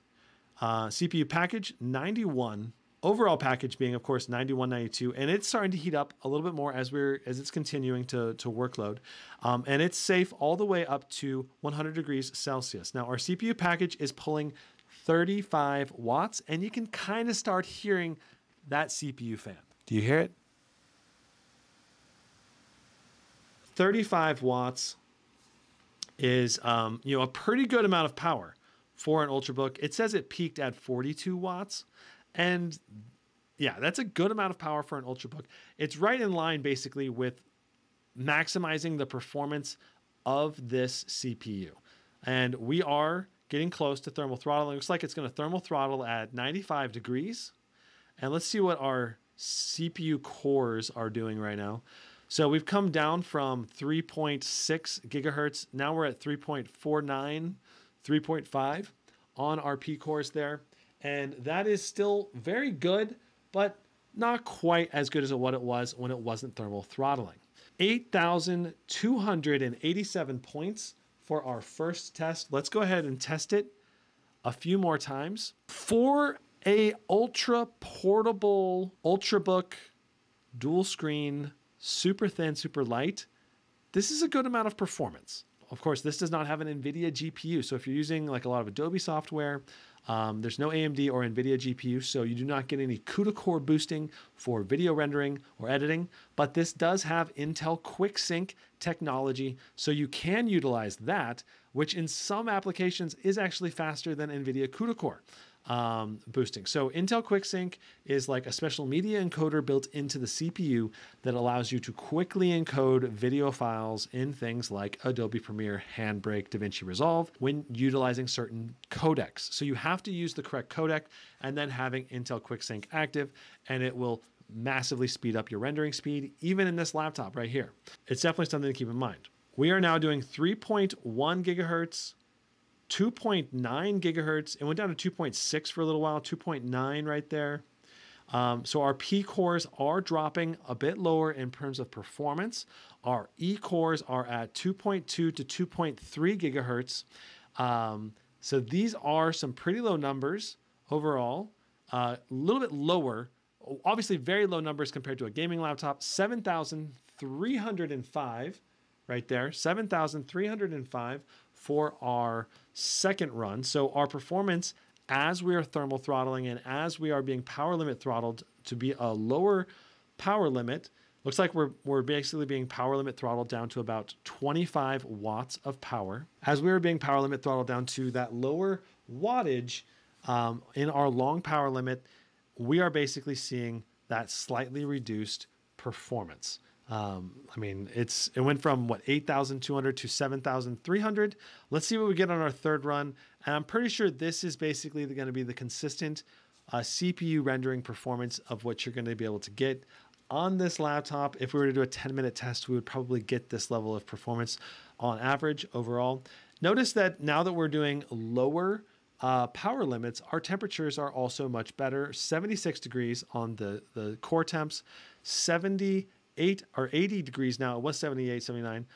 CPU package, 91. Overall package being, of course, 91, 92. And it's starting to heat up a little bit more as it's continuing to workload. And it's safe all the way up to 100 degrees Celsius. Now, our CPU package is pulling 35 watts, and you can kind of start hearing that CPU fan. Do you hear it? 35 watts is you know, a pretty good amount of power for an Ultrabook. It says it peaked at 42 watts. And yeah, that's a good amount of power for an Ultrabook. It's right in line basically with maximizing the performance of this CPU. And we are getting close to thermal throttle. It looks like it's going to thermal throttle at 95 degrees. And let's see what our CPU cores are doing right now. So we've come down from 3.6 gigahertz. Now we're at 3.49, 3.5 on our P cores there. And that is still very good, but not quite as good as what it was when it wasn't thermal throttling. 8,287 points for our first test. Let's go ahead and test it a few more times. For a ultra portable Ultrabook dual screen, super thin, super light, this is a good amount of performance. Of course, this does not have an NVIDIA GPU. So if you're using like a lot of Adobe software, there's no AMD or NVIDIA GPU. So you do not get any CUDA core boosting for video rendering or editing, but this does have Intel Quick Sync technology. So you can utilize that, which in some applications is actually faster than NVIDIA CUDA core boosting. So Intel Quick Sync is like a special media encoder built into the CPU that allows you to quickly encode video files in things like Adobe Premiere, Handbrake, DaVinci Resolve when utilizing certain codecs. So you have to use the correct codec and then having Intel Quick Sync active, and it will massively speed up your rendering speed, even in this laptop right here. It's definitely something to keep in mind. We are now doing 3.1 gigahertz, 2.9 gigahertz. It went down to 2.6 for a little while, 2.9 right there. So our P cores are dropping a bit lower in terms of performance. Our E cores are at 2.2 to 2.3 gigahertz. So these are some pretty low numbers overall, a little bit lower, obviously very low numbers compared to a gaming laptop, 7,305 right there, 7,305 for our second run. So our performance as we are thermal throttling and as we are being power limit throttled to be a lower power limit, looks like we're basically being power limit throttled down to about 25 watts of power. As we were being power limit throttled down to that lower wattage in our long power limit, we are basically seeing that slightly reduced performance. I mean, it went from what, 8,200 to 7,300. Let's see what we get on our third run. And I'm pretty sure this is basically going to be the consistent CPU rendering performance of what you're going to be able to get on this laptop, if we were to do a 10-minute test, we would probably get this level of performance on average overall. Notice that now that we're doing lower power limits, our temperatures are also much better. 76 degrees on the core temps, 78 or 80 degrees now. It was 78, 79.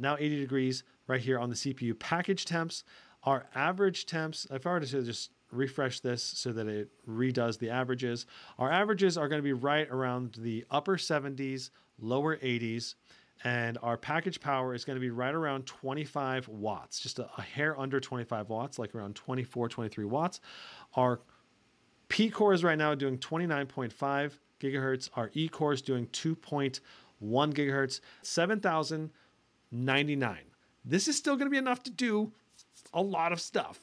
Now 80 degrees right here on the CPU package temps. Our average temps, if I were to just refresh this so that it redoes the averages, our averages are going to be right around the upper 70s, lower 80s. And our package power is going to be right around 25 watts, just a hair under 25 watts, like around 24, 23 watts. Our P core is right now doing 29.5 gigahertz. Our E core is doing 2.1 gigahertz, 7,099. This is still going to be enough to do a lot of stuff,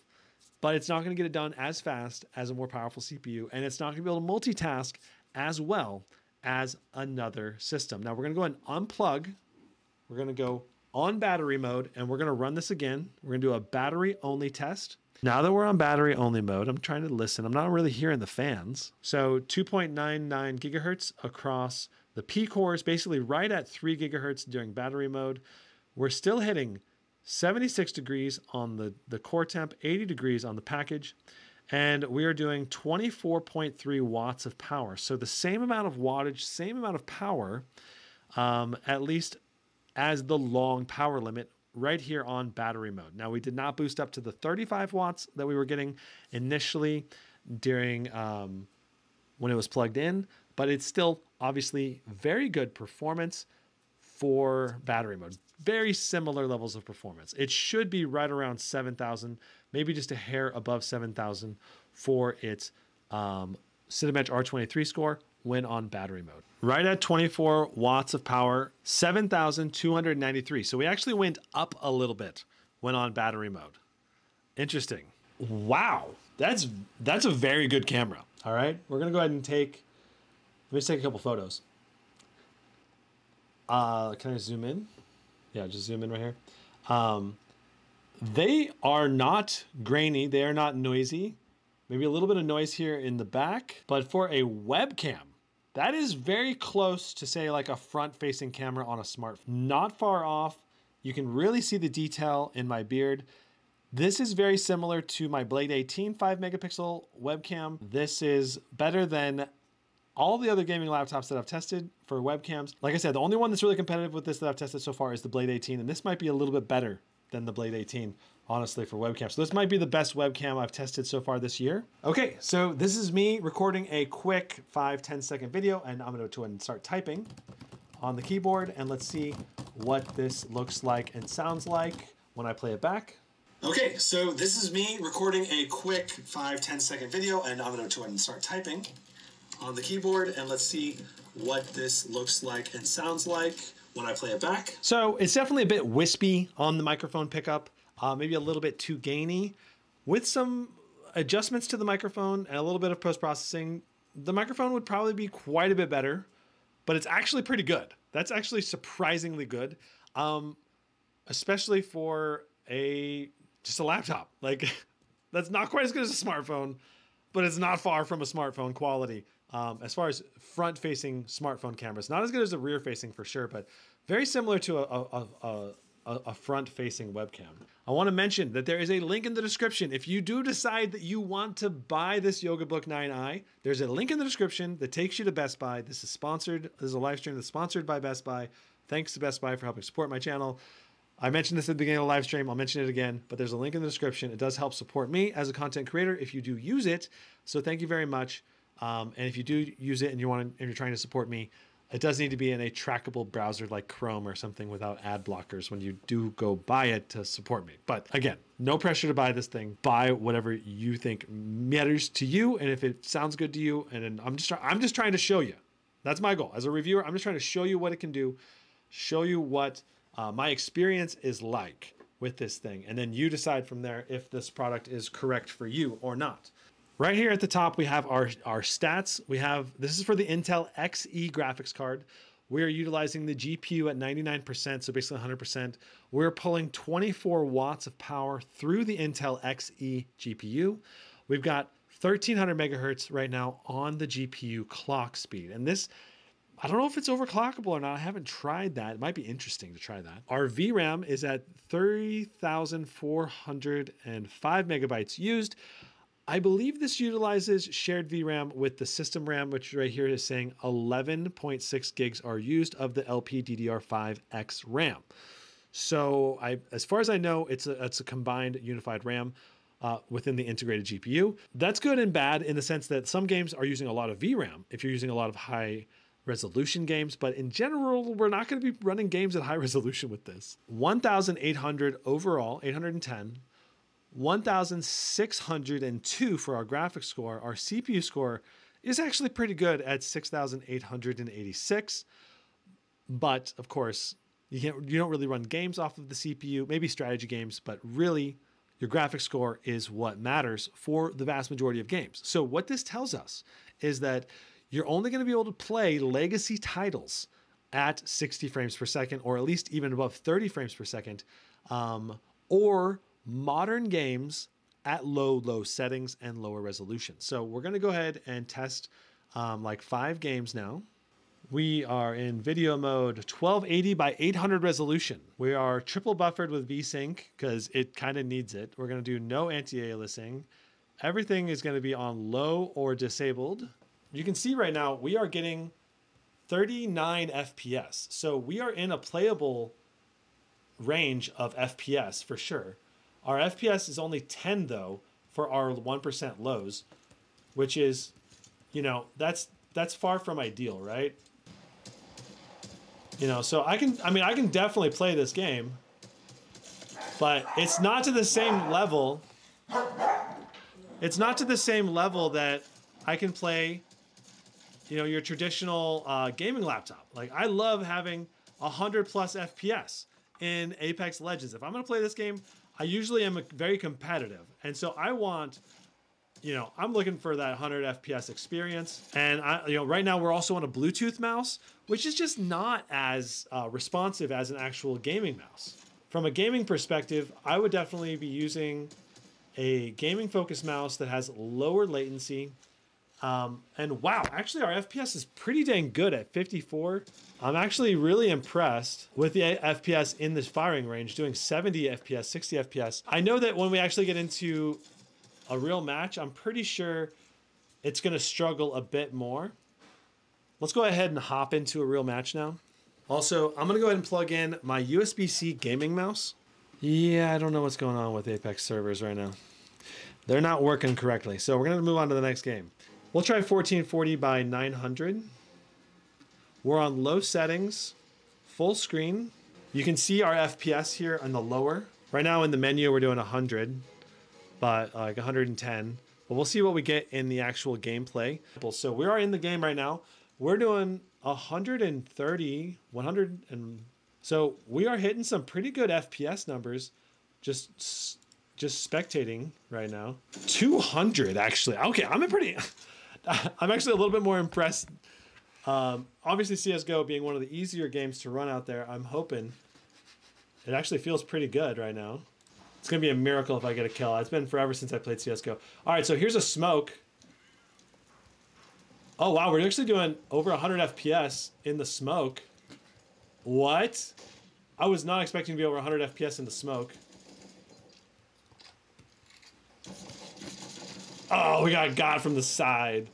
but it's not going to get it done as fast as a more powerful CPU, and it's not going to be able to multitask as well as another system. Now we're going to go ahead and unplug. We're going to go on battery mode, and we're going to run this again. We're going to do a battery only test. Now that we're on battery only mode, I'm trying to listen. I'm not really hearing the fans. So 2.99 gigahertz across the P core is basically right at 3 gigahertz during battery mode. We're still hitting 76 degrees on the core temp, 80 degrees on the package. And we are doing 24.3 watts of power. So the same amount of wattage, same amount of power, at least as the long power limit right here on battery mode. Now we did not boost up to the 35 watts that we were getting initially during when it was plugged in, but it's still obviously very good performance for battery mode. Very similar levels of performance. It should be right around 7,000, maybe just a hair above 7,000 for its Cinebench R23 score when on battery mode. Right at 24 watts of power, 7,293. So we actually went up a little bit when on battery mode. Interesting. Wow, that's a very good camera. All right, we're gonna go ahead and let me take a couple photos. Can I zoom in? Yeah, just zoom in right here. They are not grainy. They are not noisy. Maybe a little bit of noise here in the back, but for a webcam, that is very close to, say, like a front-facing camera on a smartphone. Not far off. You can really see the detail in my beard. This is very similar to my Blade 18 5-megapixel webcam. This is better than all the other gaming laptops that I've tested for webcams. Like I said, the only one that's really competitive with this that I've tested so far is the Blade 18, and this might be a little bit better than the Blade 18, honestly, for webcams. So this might be the best webcam I've tested so far this year. Okay, so this is me recording a quick 5-10 second video, and I'm gonna go ahead and start typing on the keyboard, and let's see what this looks like and sounds like when I play it back. Okay, so this is me recording a quick 5-10 second video, and I'm gonna go ahead and start typing on the keyboard, and let's see what this looks like and sounds like when I play it back. So it's definitely a bit wispy on the microphone pickup, maybe a little bit too gainy. With some adjustments to the microphone and a little bit of post-processing, the microphone would probably be quite a bit better, but it's actually pretty good. That's actually surprisingly good, especially for just a laptop. Like, that's not quite as good as a smartphone, but it's not far from a smartphone quality. As far as front-facing smartphone cameras, not as good as a rear-facing for sure, but very similar to a front-facing webcam. I want to mention that there is a link in the description. If you do decide that you want to buy this Yoga Book 9i, there's a link in the description that takes you to Best Buy. This is sponsored. This is a live stream that's sponsored by Best Buy. Thanks to Best Buy for helping support my channel. I mentioned this at the beginning of the live stream. I'll mention it again, but there's a link in the description. It does help support me as a content creator if you do use it. So thank you very much. And if you do use it and you're trying to support me, it does need to be in a trackable browser like Chrome or something without ad blockers when you do go buy it to support me. But again, no pressure to buy this thing. Buy whatever you think matters to you, and if it sounds good to you. And I'm just trying to show you. That's my goal as a reviewer. I'm just trying to show you what it can do, show you what my experience is like with this thing. And then you decide from there if this product is correct for you or not. Right here at the top, we have our stats. This is for the Intel XE graphics card. We are utilizing the GPU at 99%, so basically 100%. We're pulling 24 watts of power through the Intel XE GPU. We've got 1300 megahertz right now on the GPU clock speed. And this I don't know if it's overclockable or not. I haven't tried that. It might be interesting to try that. Our VRAM is at 3,405 megabytes used. I believe this utilizes shared VRAM with the system RAM, which right here is saying 11.6 gigs are used of the LPDDR5X RAM. So as far as I know, it's a combined unified RAM within the integrated GPU. That's good and bad in the sense that some games are using a lot of VRAM if you're using a lot of high resolution games, but in general, we're not gonna be running games at high resolution with this. 1,800 overall, 810. 1,602 for our graphics score. Our CPU score is actually pretty good at 6,886. But of course, you don't really run games off of the CPU, maybe strategy games, but really your graphics score is what matters for the vast majority of games. So what this tells us is that you're only going to be able to play legacy titles at 60 frames per second, or at least even above 30 frames per second, or modern games at low settings and lower resolution. So we're going to go ahead and test like 5 games now. We are in video mode, 1280 by 800 resolution. We are triple buffered with VSync because it kind of needs it. We're going to do no anti-aliasing. Everything is going to be on low or disabled. You can see right now we are getting 39 FPS. So we are in a playable range of FPS for sure. Our FPS is only 10 though for our 1% lows, which is, you know, that's far from ideal, right? You know, so I can definitely play this game, but it's not to the same level. It's not to the same level that I can play, you know, your traditional gaming laptop. Like I love having 100+ FPS in Apex Legends. If I'm gonna play this game, I usually am very competitive. And so I want, you know, I'm looking for that 100 FPS experience. And you know, right now we're also on a Bluetooth mouse, which is just not as responsive as an actual gaming mouse. From a gaming perspective, I would definitely be using a gaming focused mouse that has lower latency. And wow, actually our FPS is pretty dang good at 54. I'm actually really impressed with the FPS in this firing range, doing 70 FPS, 60 FPS. I know that when we actually get into a real match, I'm pretty sure it's gonna struggle a bit more. Let's go ahead and hop into a real match now. Also, I'm gonna go ahead and plug in my USB-C gaming mouse. Yeah, I don't know what's going on with Apex servers right now. They're not working correctly. So we're gonna move on to the next game. We'll try 1440 by 900. We're on low settings, full screen. You can see our FPS here on the lower. Right now in the menu, we're doing 100, but like 110. But we'll see what we get in the actual gameplay. So we are in the game right now. We're doing 130, 100, and so we are hitting some pretty good FPS numbers. Just spectating right now. 200 actually. Okay, I'm actually a little bit more impressed. Obviously CSGO being one of the easier games to run out there, I'm hoping. It actually feels pretty good right now. It's gonna be a miracle if I get a kill. It's been forever since I played CSGO. All right, so here's a smoke. Oh wow, we're actually doing over 100 FPS in the smoke. What? I was not expecting to be over 100 FPS in the smoke. Oh, we got God from the side.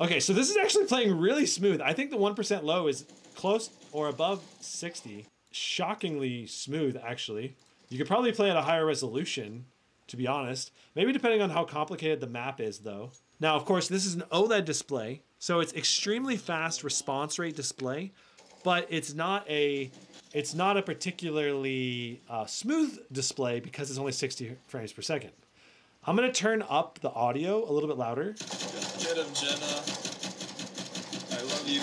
Okay, so this is actually playing really smooth. I think the 1% low is close or above 60. Shockingly smooth, actually. You could probably play at a higher resolution, to be honest. Maybe depending on how complicated the map is, though. Now, of course, this is an OLED display, so it's extremely fast response rate display, but it's not a particularly smooth display because it's only 60 frames per second. I'm gonna turn up the audio a little bit louder. Get him, Jenna. I love you.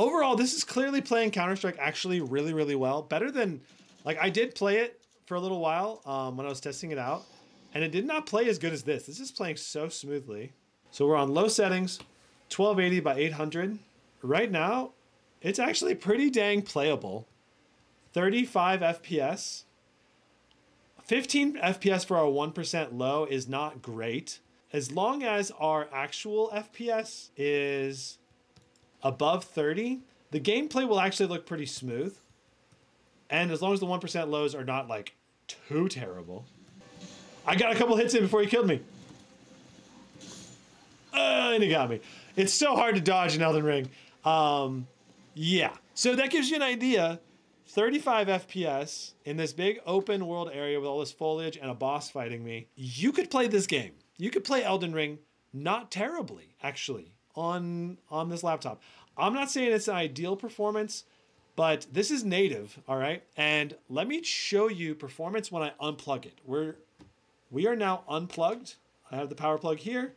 Overall, this is clearly playing Counter-Strike actually really, really well. Better than, like I did play it for a little while when I was testing it out, and it did not play as good as this. This is playing so smoothly. So we're on low settings, 1280 by 800. Right now, it's actually pretty dang playable. 35 FPS. 15 FPS for our 1% low is not great. As long as our actual FPS is above 30, the gameplay will actually look pretty smooth. And as long as the 1% lows are not like too terrible. I got a couple hits in before he killed me. And he got me. It's so hard to dodge in Elden Ring. Yeah, so that gives you an idea. 35 FPS in this big open world area with all this foliage and a boss fighting me. You could play this game. You could play Elden Ring not terribly, actually, on this laptop. I'm not saying it's an ideal performance, but this is native, all right? And let me show you performance when I unplug it. We are now unplugged. I have the power plug here.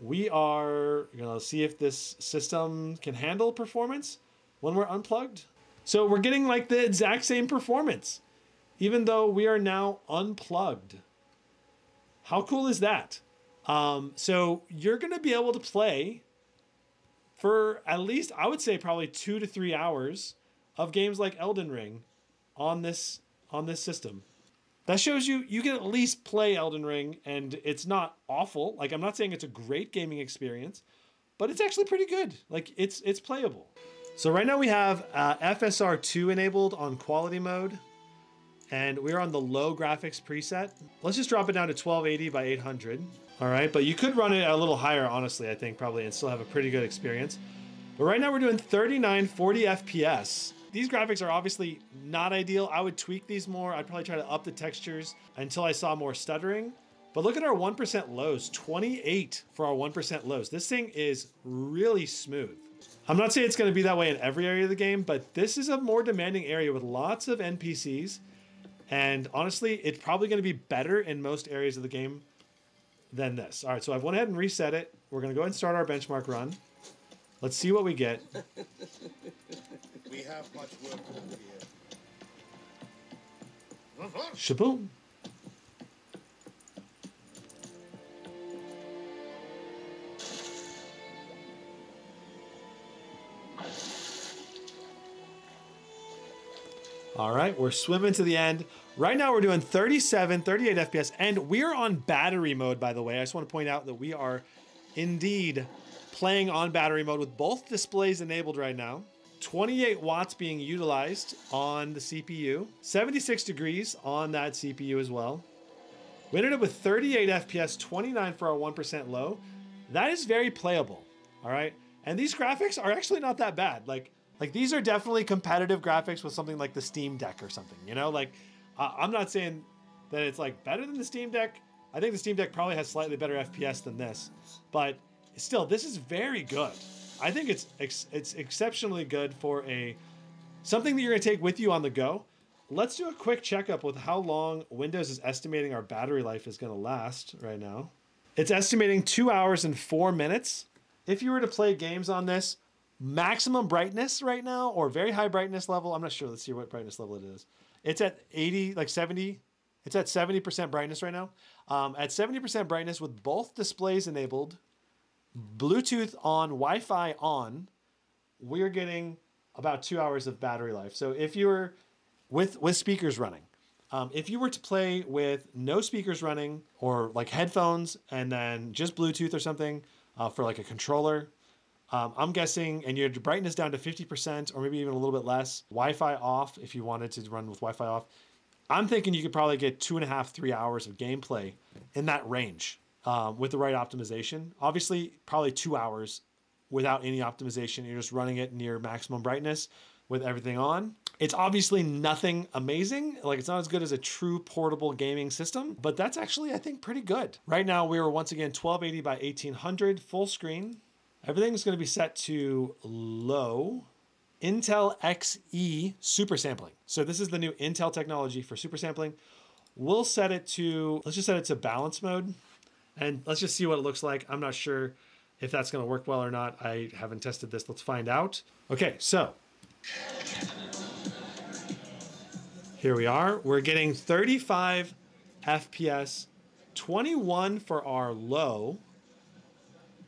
We are gonna see if this system can handle performance when we're unplugged. So we're getting like the exact same performance, even though we are now unplugged. How cool is that? So you're gonna be able to play for at least, I would say probably 2 to 3 hours of games like Elden Ring on this system. That shows you, you can at least play Elden Ring and it's not awful. Like I'm not saying it's a great gaming experience, but it's actually pretty good. Like it's playable. So right now we have FSR2 enabled on quality mode and we're on the low graphics preset. Let's just drop it down to 1280 by 800. All right, but you could run it a little higher, honestly, I think probably, and still have a pretty good experience. But right now we're doing 39, 40 FPS. These graphics are obviously not ideal. I would tweak these more. I'd probably try to up the textures until I saw more stuttering. But look at our 1% lows, 28 for our 1% lows. This thing is really smooth. I'm not saying it's going to be that way in every area of the game, but this is a more demanding area with lots of NPCs. And honestly, it's probably going to be better in most areas of the game than this. All right, so I've went ahead and reset it. We're going to go ahead and start our benchmark run. Let's see what we get. We have much work over here. Shaboom. All right, we're swimming to the end. Right now we're doing 37, 38 FPS, and we're on battery mode, by the way. I just want to point out that we are indeed playing on battery mode with both displays enabled right now. 28 watts being utilized on the CPU, 76 degrees on that CPU as well. We ended up with 38 FPS, 29 for our 1% low. That is very playable, all right? And these graphics are actually not that bad. Like these are definitely competitive graphics with something like the Steam Deck or something, you know? Like, I'm not saying that it's like better than the Steam Deck. I think the Steam Deck probably has slightly better FPS than this, but still, this is very good. I think it's exceptionally good for something that you're gonna take with you on the go. Let's do a quick checkup with how long Windows is estimating our battery life is gonna last right now. It's estimating 2 hours and 4 minutes. If you were to play games on this, maximum brightness right now or very high brightness level, I'm not sure, let's see what brightness level it is. It's at 80, like 70, it's at 70% brightness right now. At 70% brightness with both displays enabled, Bluetooth on, Wi-Fi on, we're getting about 2 hours of battery life. So if you were with speakers running, if you were to play with no speakers running or like headphones and then just Bluetooth or something for like a controller, I'm guessing, and your brightness down to 50% or maybe even a little bit less, Wi-Fi off if you wanted to run with Wi-Fi off, I'm thinking you could probably get 2.5 to 3 hours of gameplay in that range. With the right optimization. Obviously, probably 2 hours without any optimization. You're just running it near maximum brightness with everything on. It's obviously nothing amazing. Like it's not as good as a true portable gaming system, but that's actually, I think, pretty good. Right now we are once again 1280 by 1800, full screen. Everything's gonna be set to low. Intel XE super sampling. So this is the new Intel technology for super sampling. We'll set it to, let's just set it to balance mode. And let's just see what it looks like. I'm not sure if that's going to work well or not. I haven't tested this. Let's find out. Okay, so here we are. We're getting 35 FPS, 21 for our low.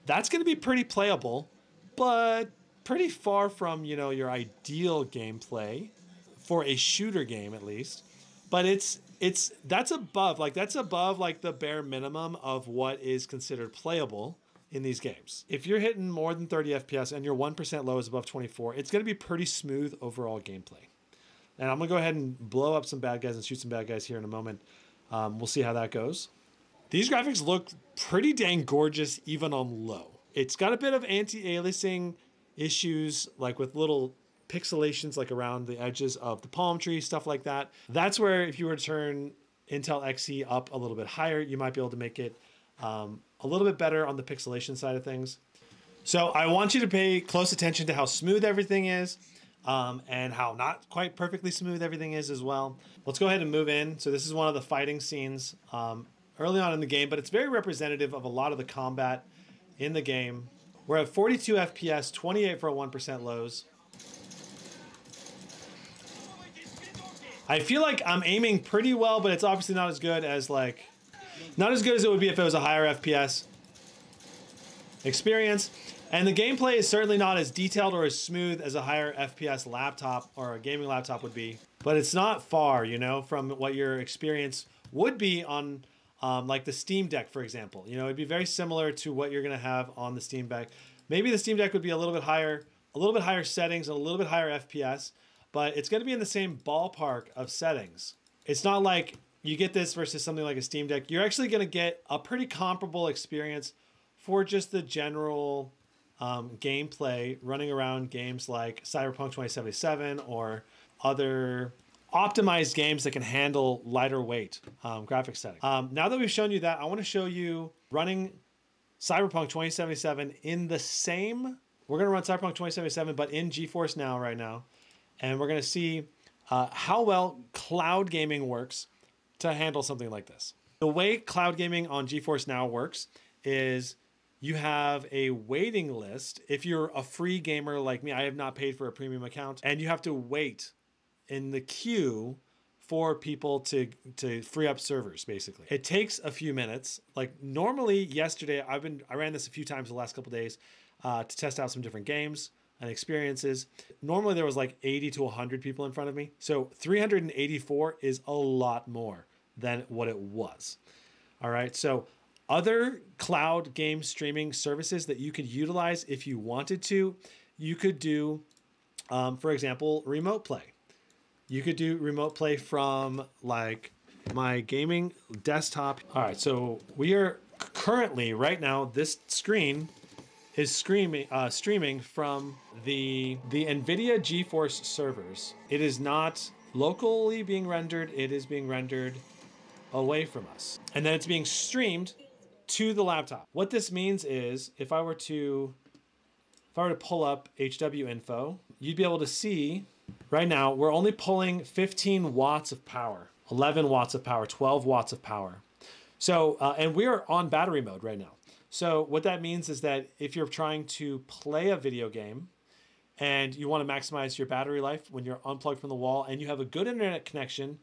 That's going to be pretty playable, but pretty far from, you know, your ideal gameplay for a shooter game at least. But that's above like the bare minimum of what is considered playable in these games. If you're hitting more than 30 FPS and your 1% low is above 24, it's going to be pretty smooth overall gameplay. And I'm going to go ahead and blow up some bad guys and shoot some bad guys here in a moment. We'll see how that goes. These graphics look pretty dang gorgeous even on low. It's got a bit of anti-aliasing issues, like with little pixelations like around the edges of the palm tree, stuff like that. That's where if you were to turn Intel XE up a little bit higher, you might be able to make it a little bit better on the pixelation side of things. So I want you to pay close attention to how smooth everything is and how not quite perfectly smooth everything is as well. Let's go ahead and move in. So this is one of the fighting scenes early on in the game, but it's very representative of a lot of the combat in the game. We're at 42 FPS, 28 for a 1% lows. I feel like I'm aiming pretty well, but it's obviously not as good as it would be if it was a higher FPS experience. And the gameplay is certainly not as detailed or as smooth as a higher FPS laptop or a gaming laptop would be, but it's not far, you know, from what your experience would be on like the Steam Deck, for example. You know, it'd be very similar to what you're going to have on the Steam Deck. Maybe the Steam Deck would be a little bit higher settings and a little bit higher FPS, but it's going to be in the same ballpark of settings. It's not like you get this versus something like a Steam Deck. You're actually going to get a pretty comparable experience for just the general gameplay running around games like Cyberpunk 2077 or other optimized games that can handle lighter weight graphic settings. Now that we've shown you that, I want to show you running Cyberpunk 2077 in the same, we're going to run Cyberpunk 2077, but in GeForce Now right now. And we're going to see how well cloud gaming works to handle something like this. The way cloud gaming on GeForce Now works is you have a waiting list. If you're a free gamer like me, I have not paid for a premium account, and you have to wait in the queue for people to free up servers, basically. It takes a few minutes. Like normally yesterday, I ran this a few times the last couple of days to test out some different games and experiences. Normally there was like 80 to 100 people in front of me. So 384 is a lot more than what it was. All right, so other cloud game streaming services that you could utilize if you wanted to, you could do, for example, remote play. You could do remote play from like my gaming desktop. All right, so we are currently right now, this screen is streaming from the NVIDIA GeForce servers. It is not locally being rendered, it is being rendered away from us. And then it's being streamed to the laptop. What this means is if I were to pull up HW info, you'd be able to see right now, we're only pulling 15 watts of power, 11 watts of power, 12 watts of power. So, and we are on battery mode right now. So what that means is that if you're trying to play a video game and you want to maximize your battery life when you're unplugged from the wall and you have a good internet connection,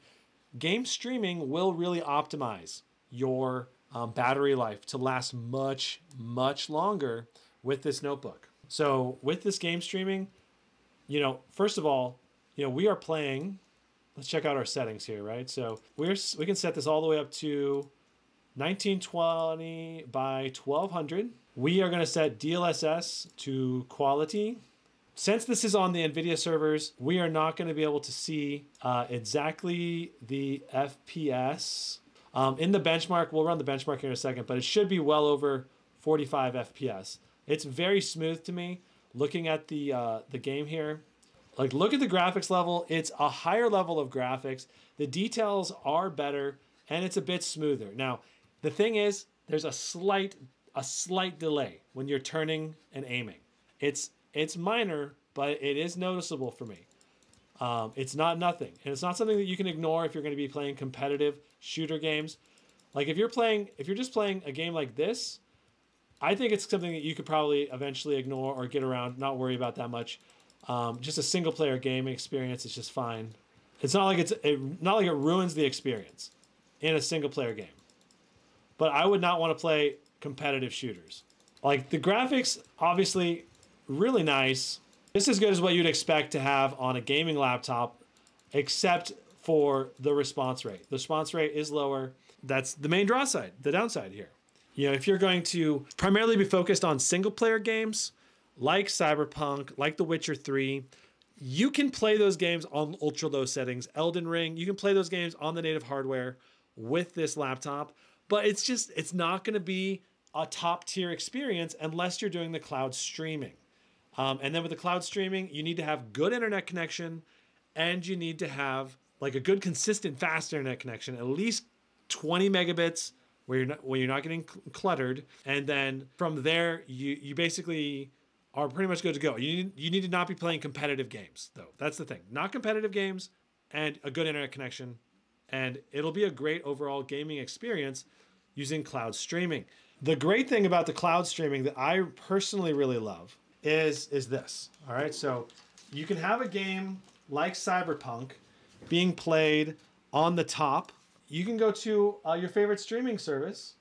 game streaming will really optimize your battery life to last much, much longer with this notebook. So with this game streaming, you know, first of all, you know, we are playing, let's check out our settings here, right? So we can set this all the way up to 1920 by 1200. We are going to set DLSS to quality. Since this is on the NVIDIA servers, we are not going to be able to see exactly the FPS. In the benchmark, we'll run the benchmark here in a second, but it should be well over 45 FPS. It's very smooth to me. Looking at the game here, like look at the graphics level. It's a higher level of graphics. The details are better and it's a bit smoother. Now, the thing is, there's a slight delay when you're turning and aiming. It's minor, but it is noticeable for me. It's not nothing. And it's not something that you can ignore if you're going to be playing competitive shooter games. Like if you're just playing a game like this, I think it's something that you could probably eventually ignore or get around, not worry about that much. Just a single player game experience is just fine. It's not like it ruins the experience in a single player game. But I would not want to play competitive shooters. Like the graphics, obviously really nice. Just as good as what you'd expect to have on a gaming laptop, except for the response rate. The response rate is lower. That's the main downside here. You know, if you're going to primarily be focused on single player games like Cyberpunk, like The Witcher 3, you can play those games on ultra low settings. Elden Ring, you can play those games on the native hardware with this laptop, but it's just, it's not going to be a top tier experience unless you're doing the cloud streaming. And then with the cloud streaming, you need to have good internet connection, and you need to have like a good, consistent, fast internet connection, at least 20 megabits where you're not getting cluttered. And then from there, you basically are pretty much good to go. You need to not be playing competitive games though. That's the thing, not competitive games and a good internet connection. And it'll be a great overall gaming experience using cloud streaming. The great thing about the cloud streaming that I personally really love is this. All right, so you can have a game like Cyberpunk being played on the top. You can go to your favorite streaming service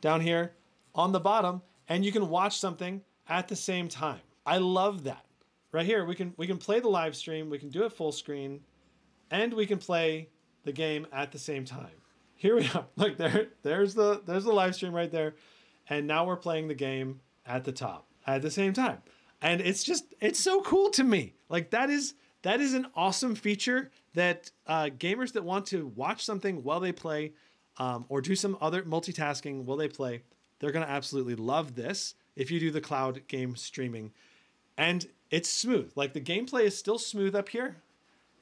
down here on the bottom, and you can watch something at the same time. I love that. Right here, we can play the live stream, we can do it full screen, and we can play the game at the same time. Here we are. Look, there's the live stream right there. And now we're playing the game at the top at the same time. And it's just, it's so cool to me. Like that is an awesome feature that gamers that want to watch something while they play or do some other multitasking while they play, they're gonna absolutely love this if you do the cloud game streaming. And it's smooth. Like the gameplay is still smooth up here.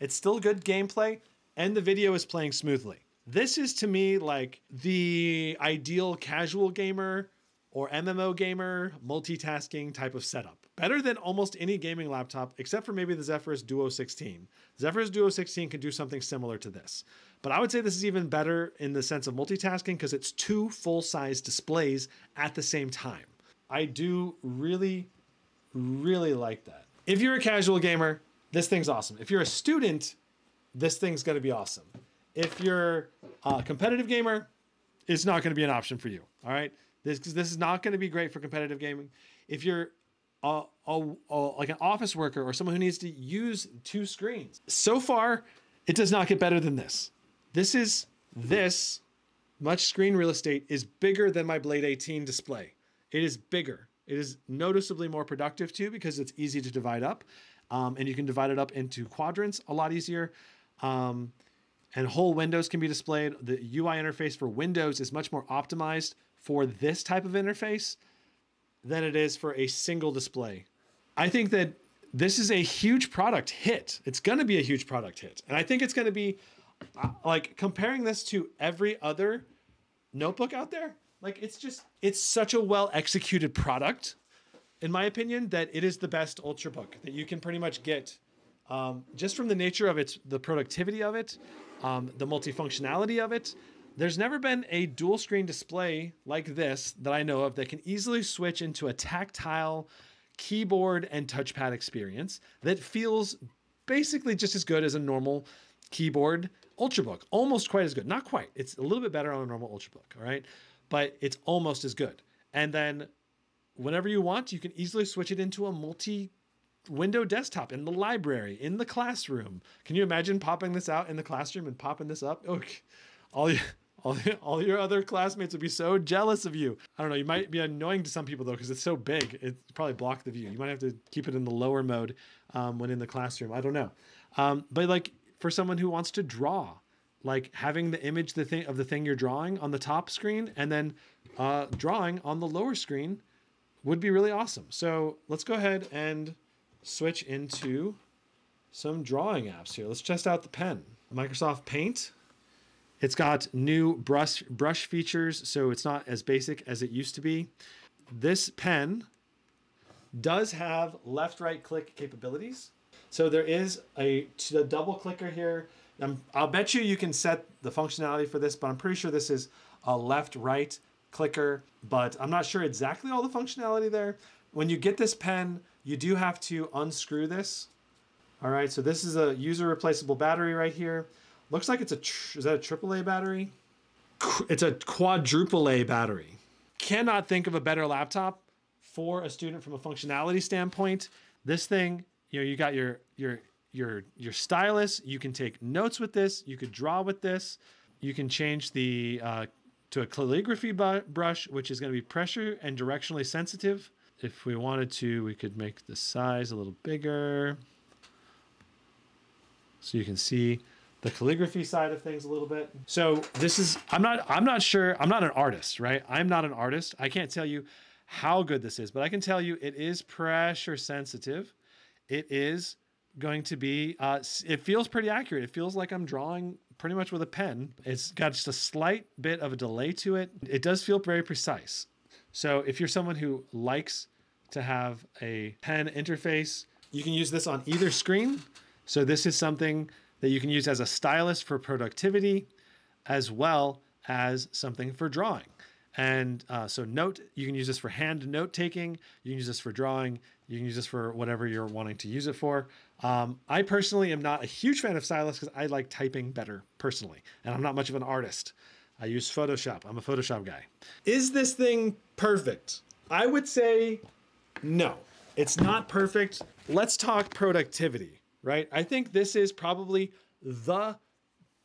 It's still good gameplay. And the video is playing smoothly. This is to me like the ideal casual gamer or MMO gamer multitasking type of setup. Better than almost any gaming laptop, except for maybe the Zephyrus Duo 16. Zephyrus Duo 16 can do something similar to this. But I would say this is even better in the sense of multitasking because it's two full-size displays at the same time. I do really, really like that. If you're a casual gamer, this thing's awesome. If you're a student, this thing's going to be awesome. If you're a competitive gamer, it's not going to be an option for you. All right. This is not going to be great for competitive gaming. If you're like an office worker or someone who needs to use two screens, so far, it does not get better than this. This much screen real estate is bigger than my Blade 18 display. It is bigger. It is noticeably more productive too, because it's easy to divide up. And you can divide it up into quadrants a lot easier. And whole windows can be displayed. The UI interface for Windows is much more optimized for this type of interface than it is for a single display. I think that this is a huge product hit. It's gonna be a huge product hit. And I think it's gonna be like comparing this to every other notebook out there. Like it's such a well-executed product, in my opinion, that it is the best Ultrabook that you can pretty much get just from the nature of it, the productivity of it, the multifunctionality of it. There's never been a dual screen display like this that I know of that can easily switch into a tactile keyboard and touchpad experience that feels basically just as good as a normal keyboard Ultrabook, almost quite as good. Not quite, it's a little bit better on a normal Ultrabook, all right? But it's almost as good. And then whenever you want, you can easily switch it into a multi-window desktop in the library, in the classroom. Can you imagine popping this out in the classroom and popping this up? Oh, all your other classmates would be so jealous of you. I don't know, you might be annoying to some people though, because it's so big, it probably blocked the view. You might have to keep it in the lower mode when in the classroom, I don't know. But like for someone who wants to draw, like having the image of the thing you're drawing on the top screen and then drawing on the lower screen would be really awesome. So let's go ahead and switch into some drawing apps here. Let's test out the pen. Microsoft Paint. It's got new brush features, so it's not as basic as it used to be. This pen does have left-right click capabilities. So there is a double clicker here. I'll bet you can set the functionality for this, but I'm pretty sure this is a left-right clicker, but I'm not sure exactly all the functionality there. When you get this pen, you do have to unscrew this. All right, so this is a user replaceable battery right here. Looks like it's is that a AAA battery? It's a quadruple A battery. Cannot think of a better laptop for a student from a functionality standpoint. This thing, you know, you got your stylus, you can take notes with this, you could draw with this, you can change the to a calligraphy brush, which is going to be pressure and directionally sensitive. If we wanted to, we could make the size a little bigger, so you can see the calligraphy side of things a little bit. So this is, I'm not sure, I'm not an artist, right? I'm not an artist. I can't tell you how good this is, but I can tell you it is pressure sensitive. It is going to be, it feels pretty accurate. It feels like I'm drawing pretty much with a pen. It's got just a slight bit of a delay to it. It does feel very precise. So if you're someone who likes to have a pen interface, you can use this on either screen. So this is something that you can use as a stylus for productivity, as well as something for drawing. And so note, you can use this for hand note taking, you can use this for drawing, you can use this for whatever you're wanting to use it for. I personally am not a huge fan of stylus because I like typing better personally, and I'm not much of an artist. I use Photoshop, I'm a Photoshop guy. Is this thing perfect? I would say no, it's not perfect. Let's talk productivity, right? I think this is probably the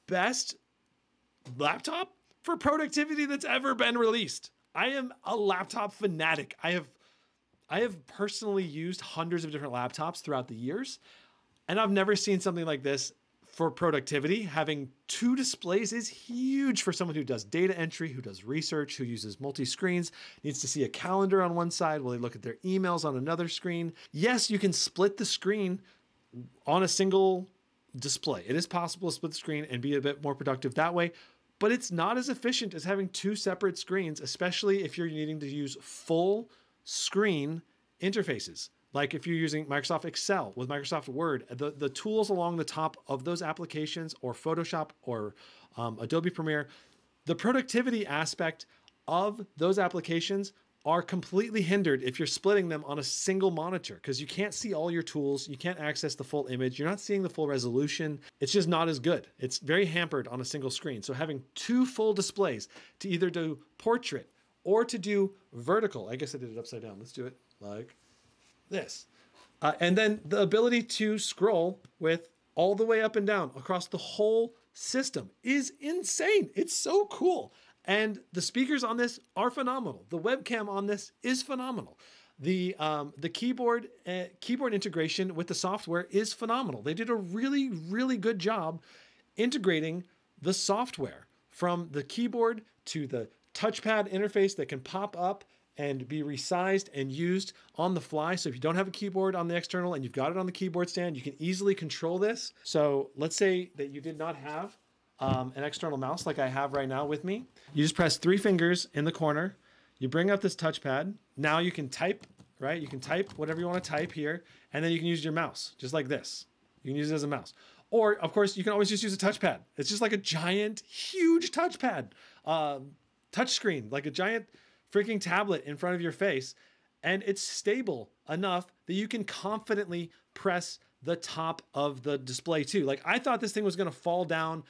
best laptop for productivity that's ever been released. I am a laptop fanatic. I have personally used hundreds of different laptops throughout the years, and I've never seen something like this for productivity. Having two displays is huge for someone who does data entry, who does research, who uses multi-screens, needs to see a calendar on one side while they look at their emails on another screen. Yes, you can split the screen on a single display. It is possible to split the screen and be a bit more productive that way, but it's not as efficient as having two separate screens, especially if you're needing to use full screen interfaces. Like if you're using Microsoft Excel with Microsoft Word, the tools along the top of those applications, or Photoshop, or Adobe Premiere, the productivity aspect of those applications are completely hindered if you're splitting them on a single monitor, because you can't see all your tools, you can't access the full image, you're not seeing the full resolution. It's just not as good. It's very hampered on a single screen. So having two full displays to either do portrait or to do vertical, I guess I did it upside down. Let's do it like this. And then the ability to scroll with all the way up and down across the whole system is insane. It's so cool. And the speakers on this are phenomenal. The webcam on this is phenomenal. The keyboard integration with the software is phenomenal. They did a really, really good job integrating the software from the keyboard to the touchpad interface that can pop up and be resized and used on the fly. So if you don't have a keyboard on the external and you've got it on the keyboard stand, you can easily control this. So let's say that you did not have an external mouse like I have right now with me. You just press three fingers in the corner. You bring up this touchpad. Now you can type, right? You can type whatever you want to type here, and then you can use your mouse just like this. You can use it as a mouse. Or of course you can always just use a touchpad. It's just like a giant, huge touchpad, touchscreen, like a giant freaking tablet in front of your face. And it's stable enough that you can confidently press the top of the display too. Like I thought this thing was gonna fall down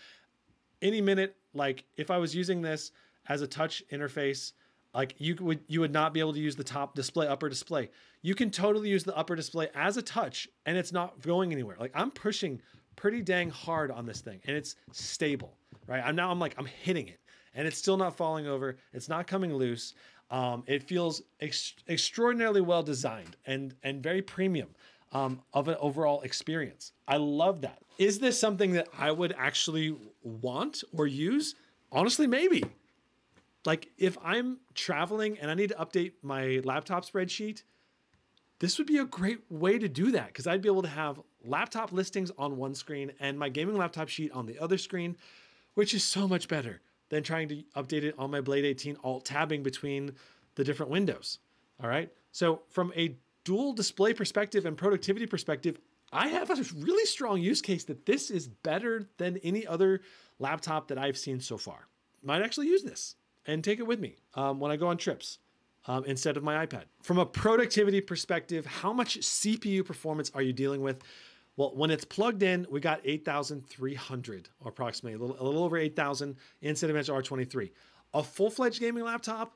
any minute. Like if I was using this as a touch interface, like you would not be able to use the top display, upper display. You can totally use the upper display as a touch and it's not going anywhere. Like I'm pushing pretty dang hard on this thing and it's stable, right? I'm hitting it and it's still not falling over. It's not coming loose. It feels extraordinarily well designed and very premium of an overall experience. I love that. Is this something that I would actually want or use? Honestly, maybe. Like if I'm traveling and I need to update my laptop spreadsheet, this would be a great way to do that, because I'd be able to have laptop listings on one screen and my gaming laptop sheet on the other screen, which is so much better than trying to update it on my Blade 18 alt-tabbing between the different windows. All right, so from a dual display perspective and productivity perspective, I have a really strong use case that this is better than any other laptop that I've seen so far. Might actually use this and take it with me when I go on trips instead of my iPad. From a productivity perspective, how much CPU performance are you dealing with? Well, when it's plugged in, we got 8,300 approximately, a little over 8,000 in Cinebench R23. A full-fledged gaming laptop,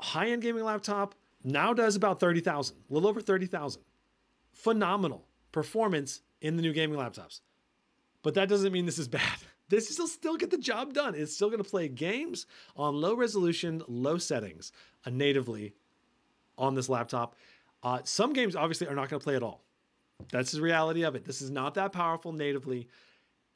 high-end gaming laptop, now does about 30,000, a little over 30,000. Phenomenal performance in the new gaming laptops. But that doesn't mean this is bad. This will still get the job done. It's still going to play games on low resolution, low settings natively on this laptop. Some games obviously are not going to play at all. That's the reality of it. This is not that powerful natively.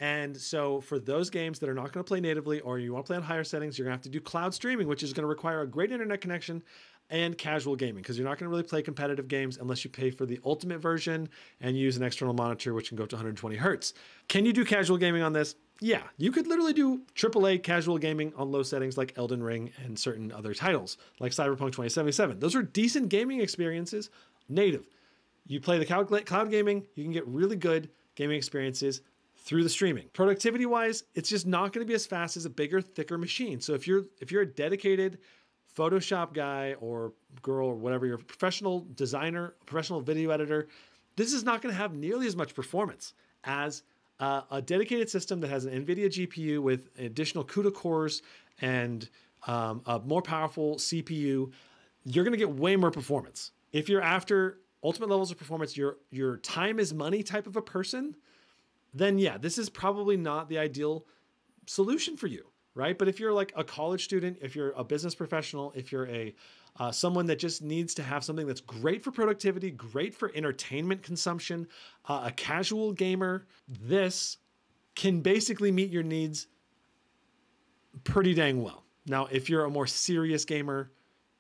And so for those games that are not going to play natively, or you want to play on higher settings, you're going to have to do cloud streaming, which is going to require a great internet connection and casual gaming, because you're not going to really play competitive games unless you pay for the ultimate version and use an external monitor, which can go up to 120 hertz. Can you do casual gaming on this? Yeah, you could literally do AAA casual gaming on low settings like Elden Ring and certain other titles like Cyberpunk 2077. Those are decent gaming experiences, native. You play the cloud gaming, you can get really good gaming experiences through the streaming. Productivity-wise, it's just not going to be as fast as a bigger, thicker machine. So if you're a dedicated Photoshop guy or girl or whatever, you're a professional designer, professional video editor, this is not going to have nearly as much performance as a dedicated system that has an NVIDIA GPU with additional CUDA cores and a more powerful CPU. You're going to get way more performance. If you're after ultimate levels of performance, your time is money type of a person, then yeah, this is probably not the ideal solution for you, right? But if you're like a college student, if you're a business professional, if you're a someone that just needs to have something that's great for productivity, great for entertainment consumption, a casual gamer, this can basically meet your needs pretty dang well. Now, if you're a more serious gamer,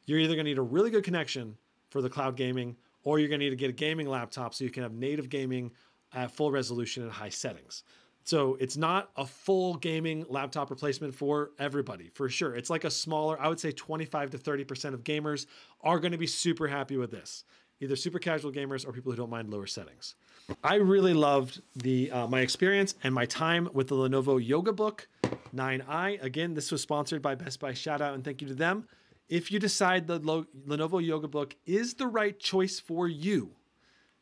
you're either gonna need a really good connection for the cloud gaming, or you're gonna need to get a gaming laptop so you can have native gaming at full resolution and high settings. So it's not a full gaming laptop replacement for everybody, for sure. It's like a smaller, I would say 25 to 30% of gamers are going to be super happy with this, either super casual gamers or people who don't mind lower settings. I really loved the my experience and my time with the Lenovo Yoga Book 9i. Again, this was sponsored by Best Buy. Shout out and thank you to them. If you decide the Lenovo Yoga Book is the right choice for you,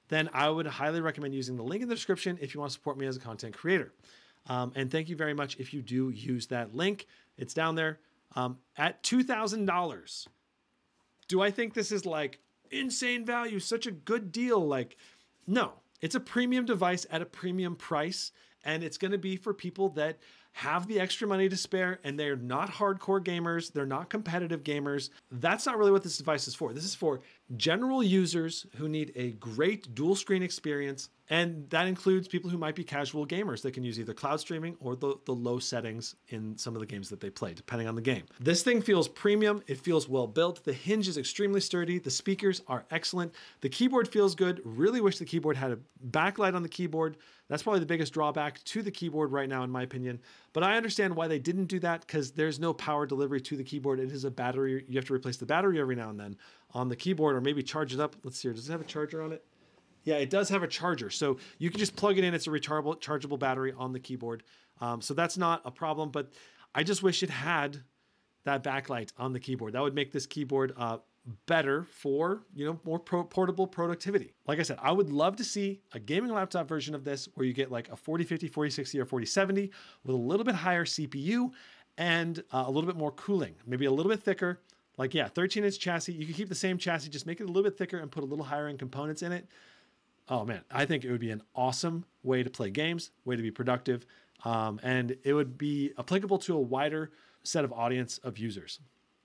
then I would highly recommend using the link in the description if you want to support me as a content creator. And thank you very much if you do use that link. It's down there. At $2,000, do I think this is like insane value, such a good deal? Like, no, it's a premium device at a premium price, and it's going to be for people that have the extra money to spare, and they're not hardcore gamers. They're not competitive gamers. That's not really what this device is for. This is for general users who need a great dual screen experience. And that includes people who might be casual gamers that can use either cloud streaming or the low settings in some of the games that they play, depending on the game. This thing feels premium. It feels well built. The hinge is extremely sturdy. The speakers are excellent. The keyboard feels good. Really wish the keyboard had a backlight on the keyboard. That's probably the biggest drawback to the keyboard right now, in my opinion. But I understand why they didn't do that, because there's no power delivery to the keyboard. It is a battery. You have to replace the battery every now and then on the keyboard, or maybe charge it up. Let's see here. Does it have a charger on it? Yeah, it does have a charger. So you can just plug it in. It's a rechargeable battery on the keyboard. So that's not a problem, but I just wish it had that backlight on the keyboard. That would make this keyboard better for, you know, more portable productivity. Like I said, I would love to see a gaming laptop version of this where you get like a 4050, 4060, or 4070 with a little bit higher CPU and a little bit more cooling, maybe a little bit thicker. Like, yeah, 13-inch chassis. You can keep the same chassis, just make it a little bit thicker and put a little higher end components in it. Oh man, I think it would be an awesome way to play games, way to be productive, and it would be applicable to a wider set of audience of users.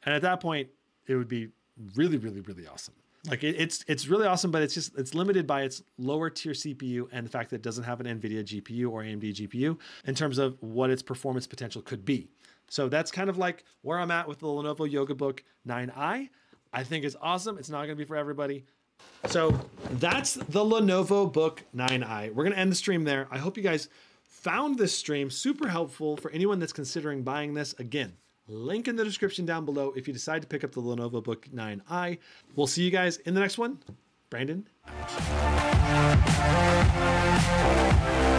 And at that point, it would be really, really, really awesome. Like it's really awesome, but it's limited by its lower tier CPU and the fact that it doesn't have an NVIDIA GPU or AMD GPU in terms of what its performance potential could be. So that's kind of like where I'm at with the Lenovo Yoga Book 9i. I think it's awesome. It's not going to be for everybody. So that's the Lenovo Book 9i. We're going to end the stream there. I hope you guys found this stream super helpful for anyone that's considering buying this. Again, link in the description down below if you decide to pick up the Lenovo Book 9i. We'll see you guys in the next one. Brandon out.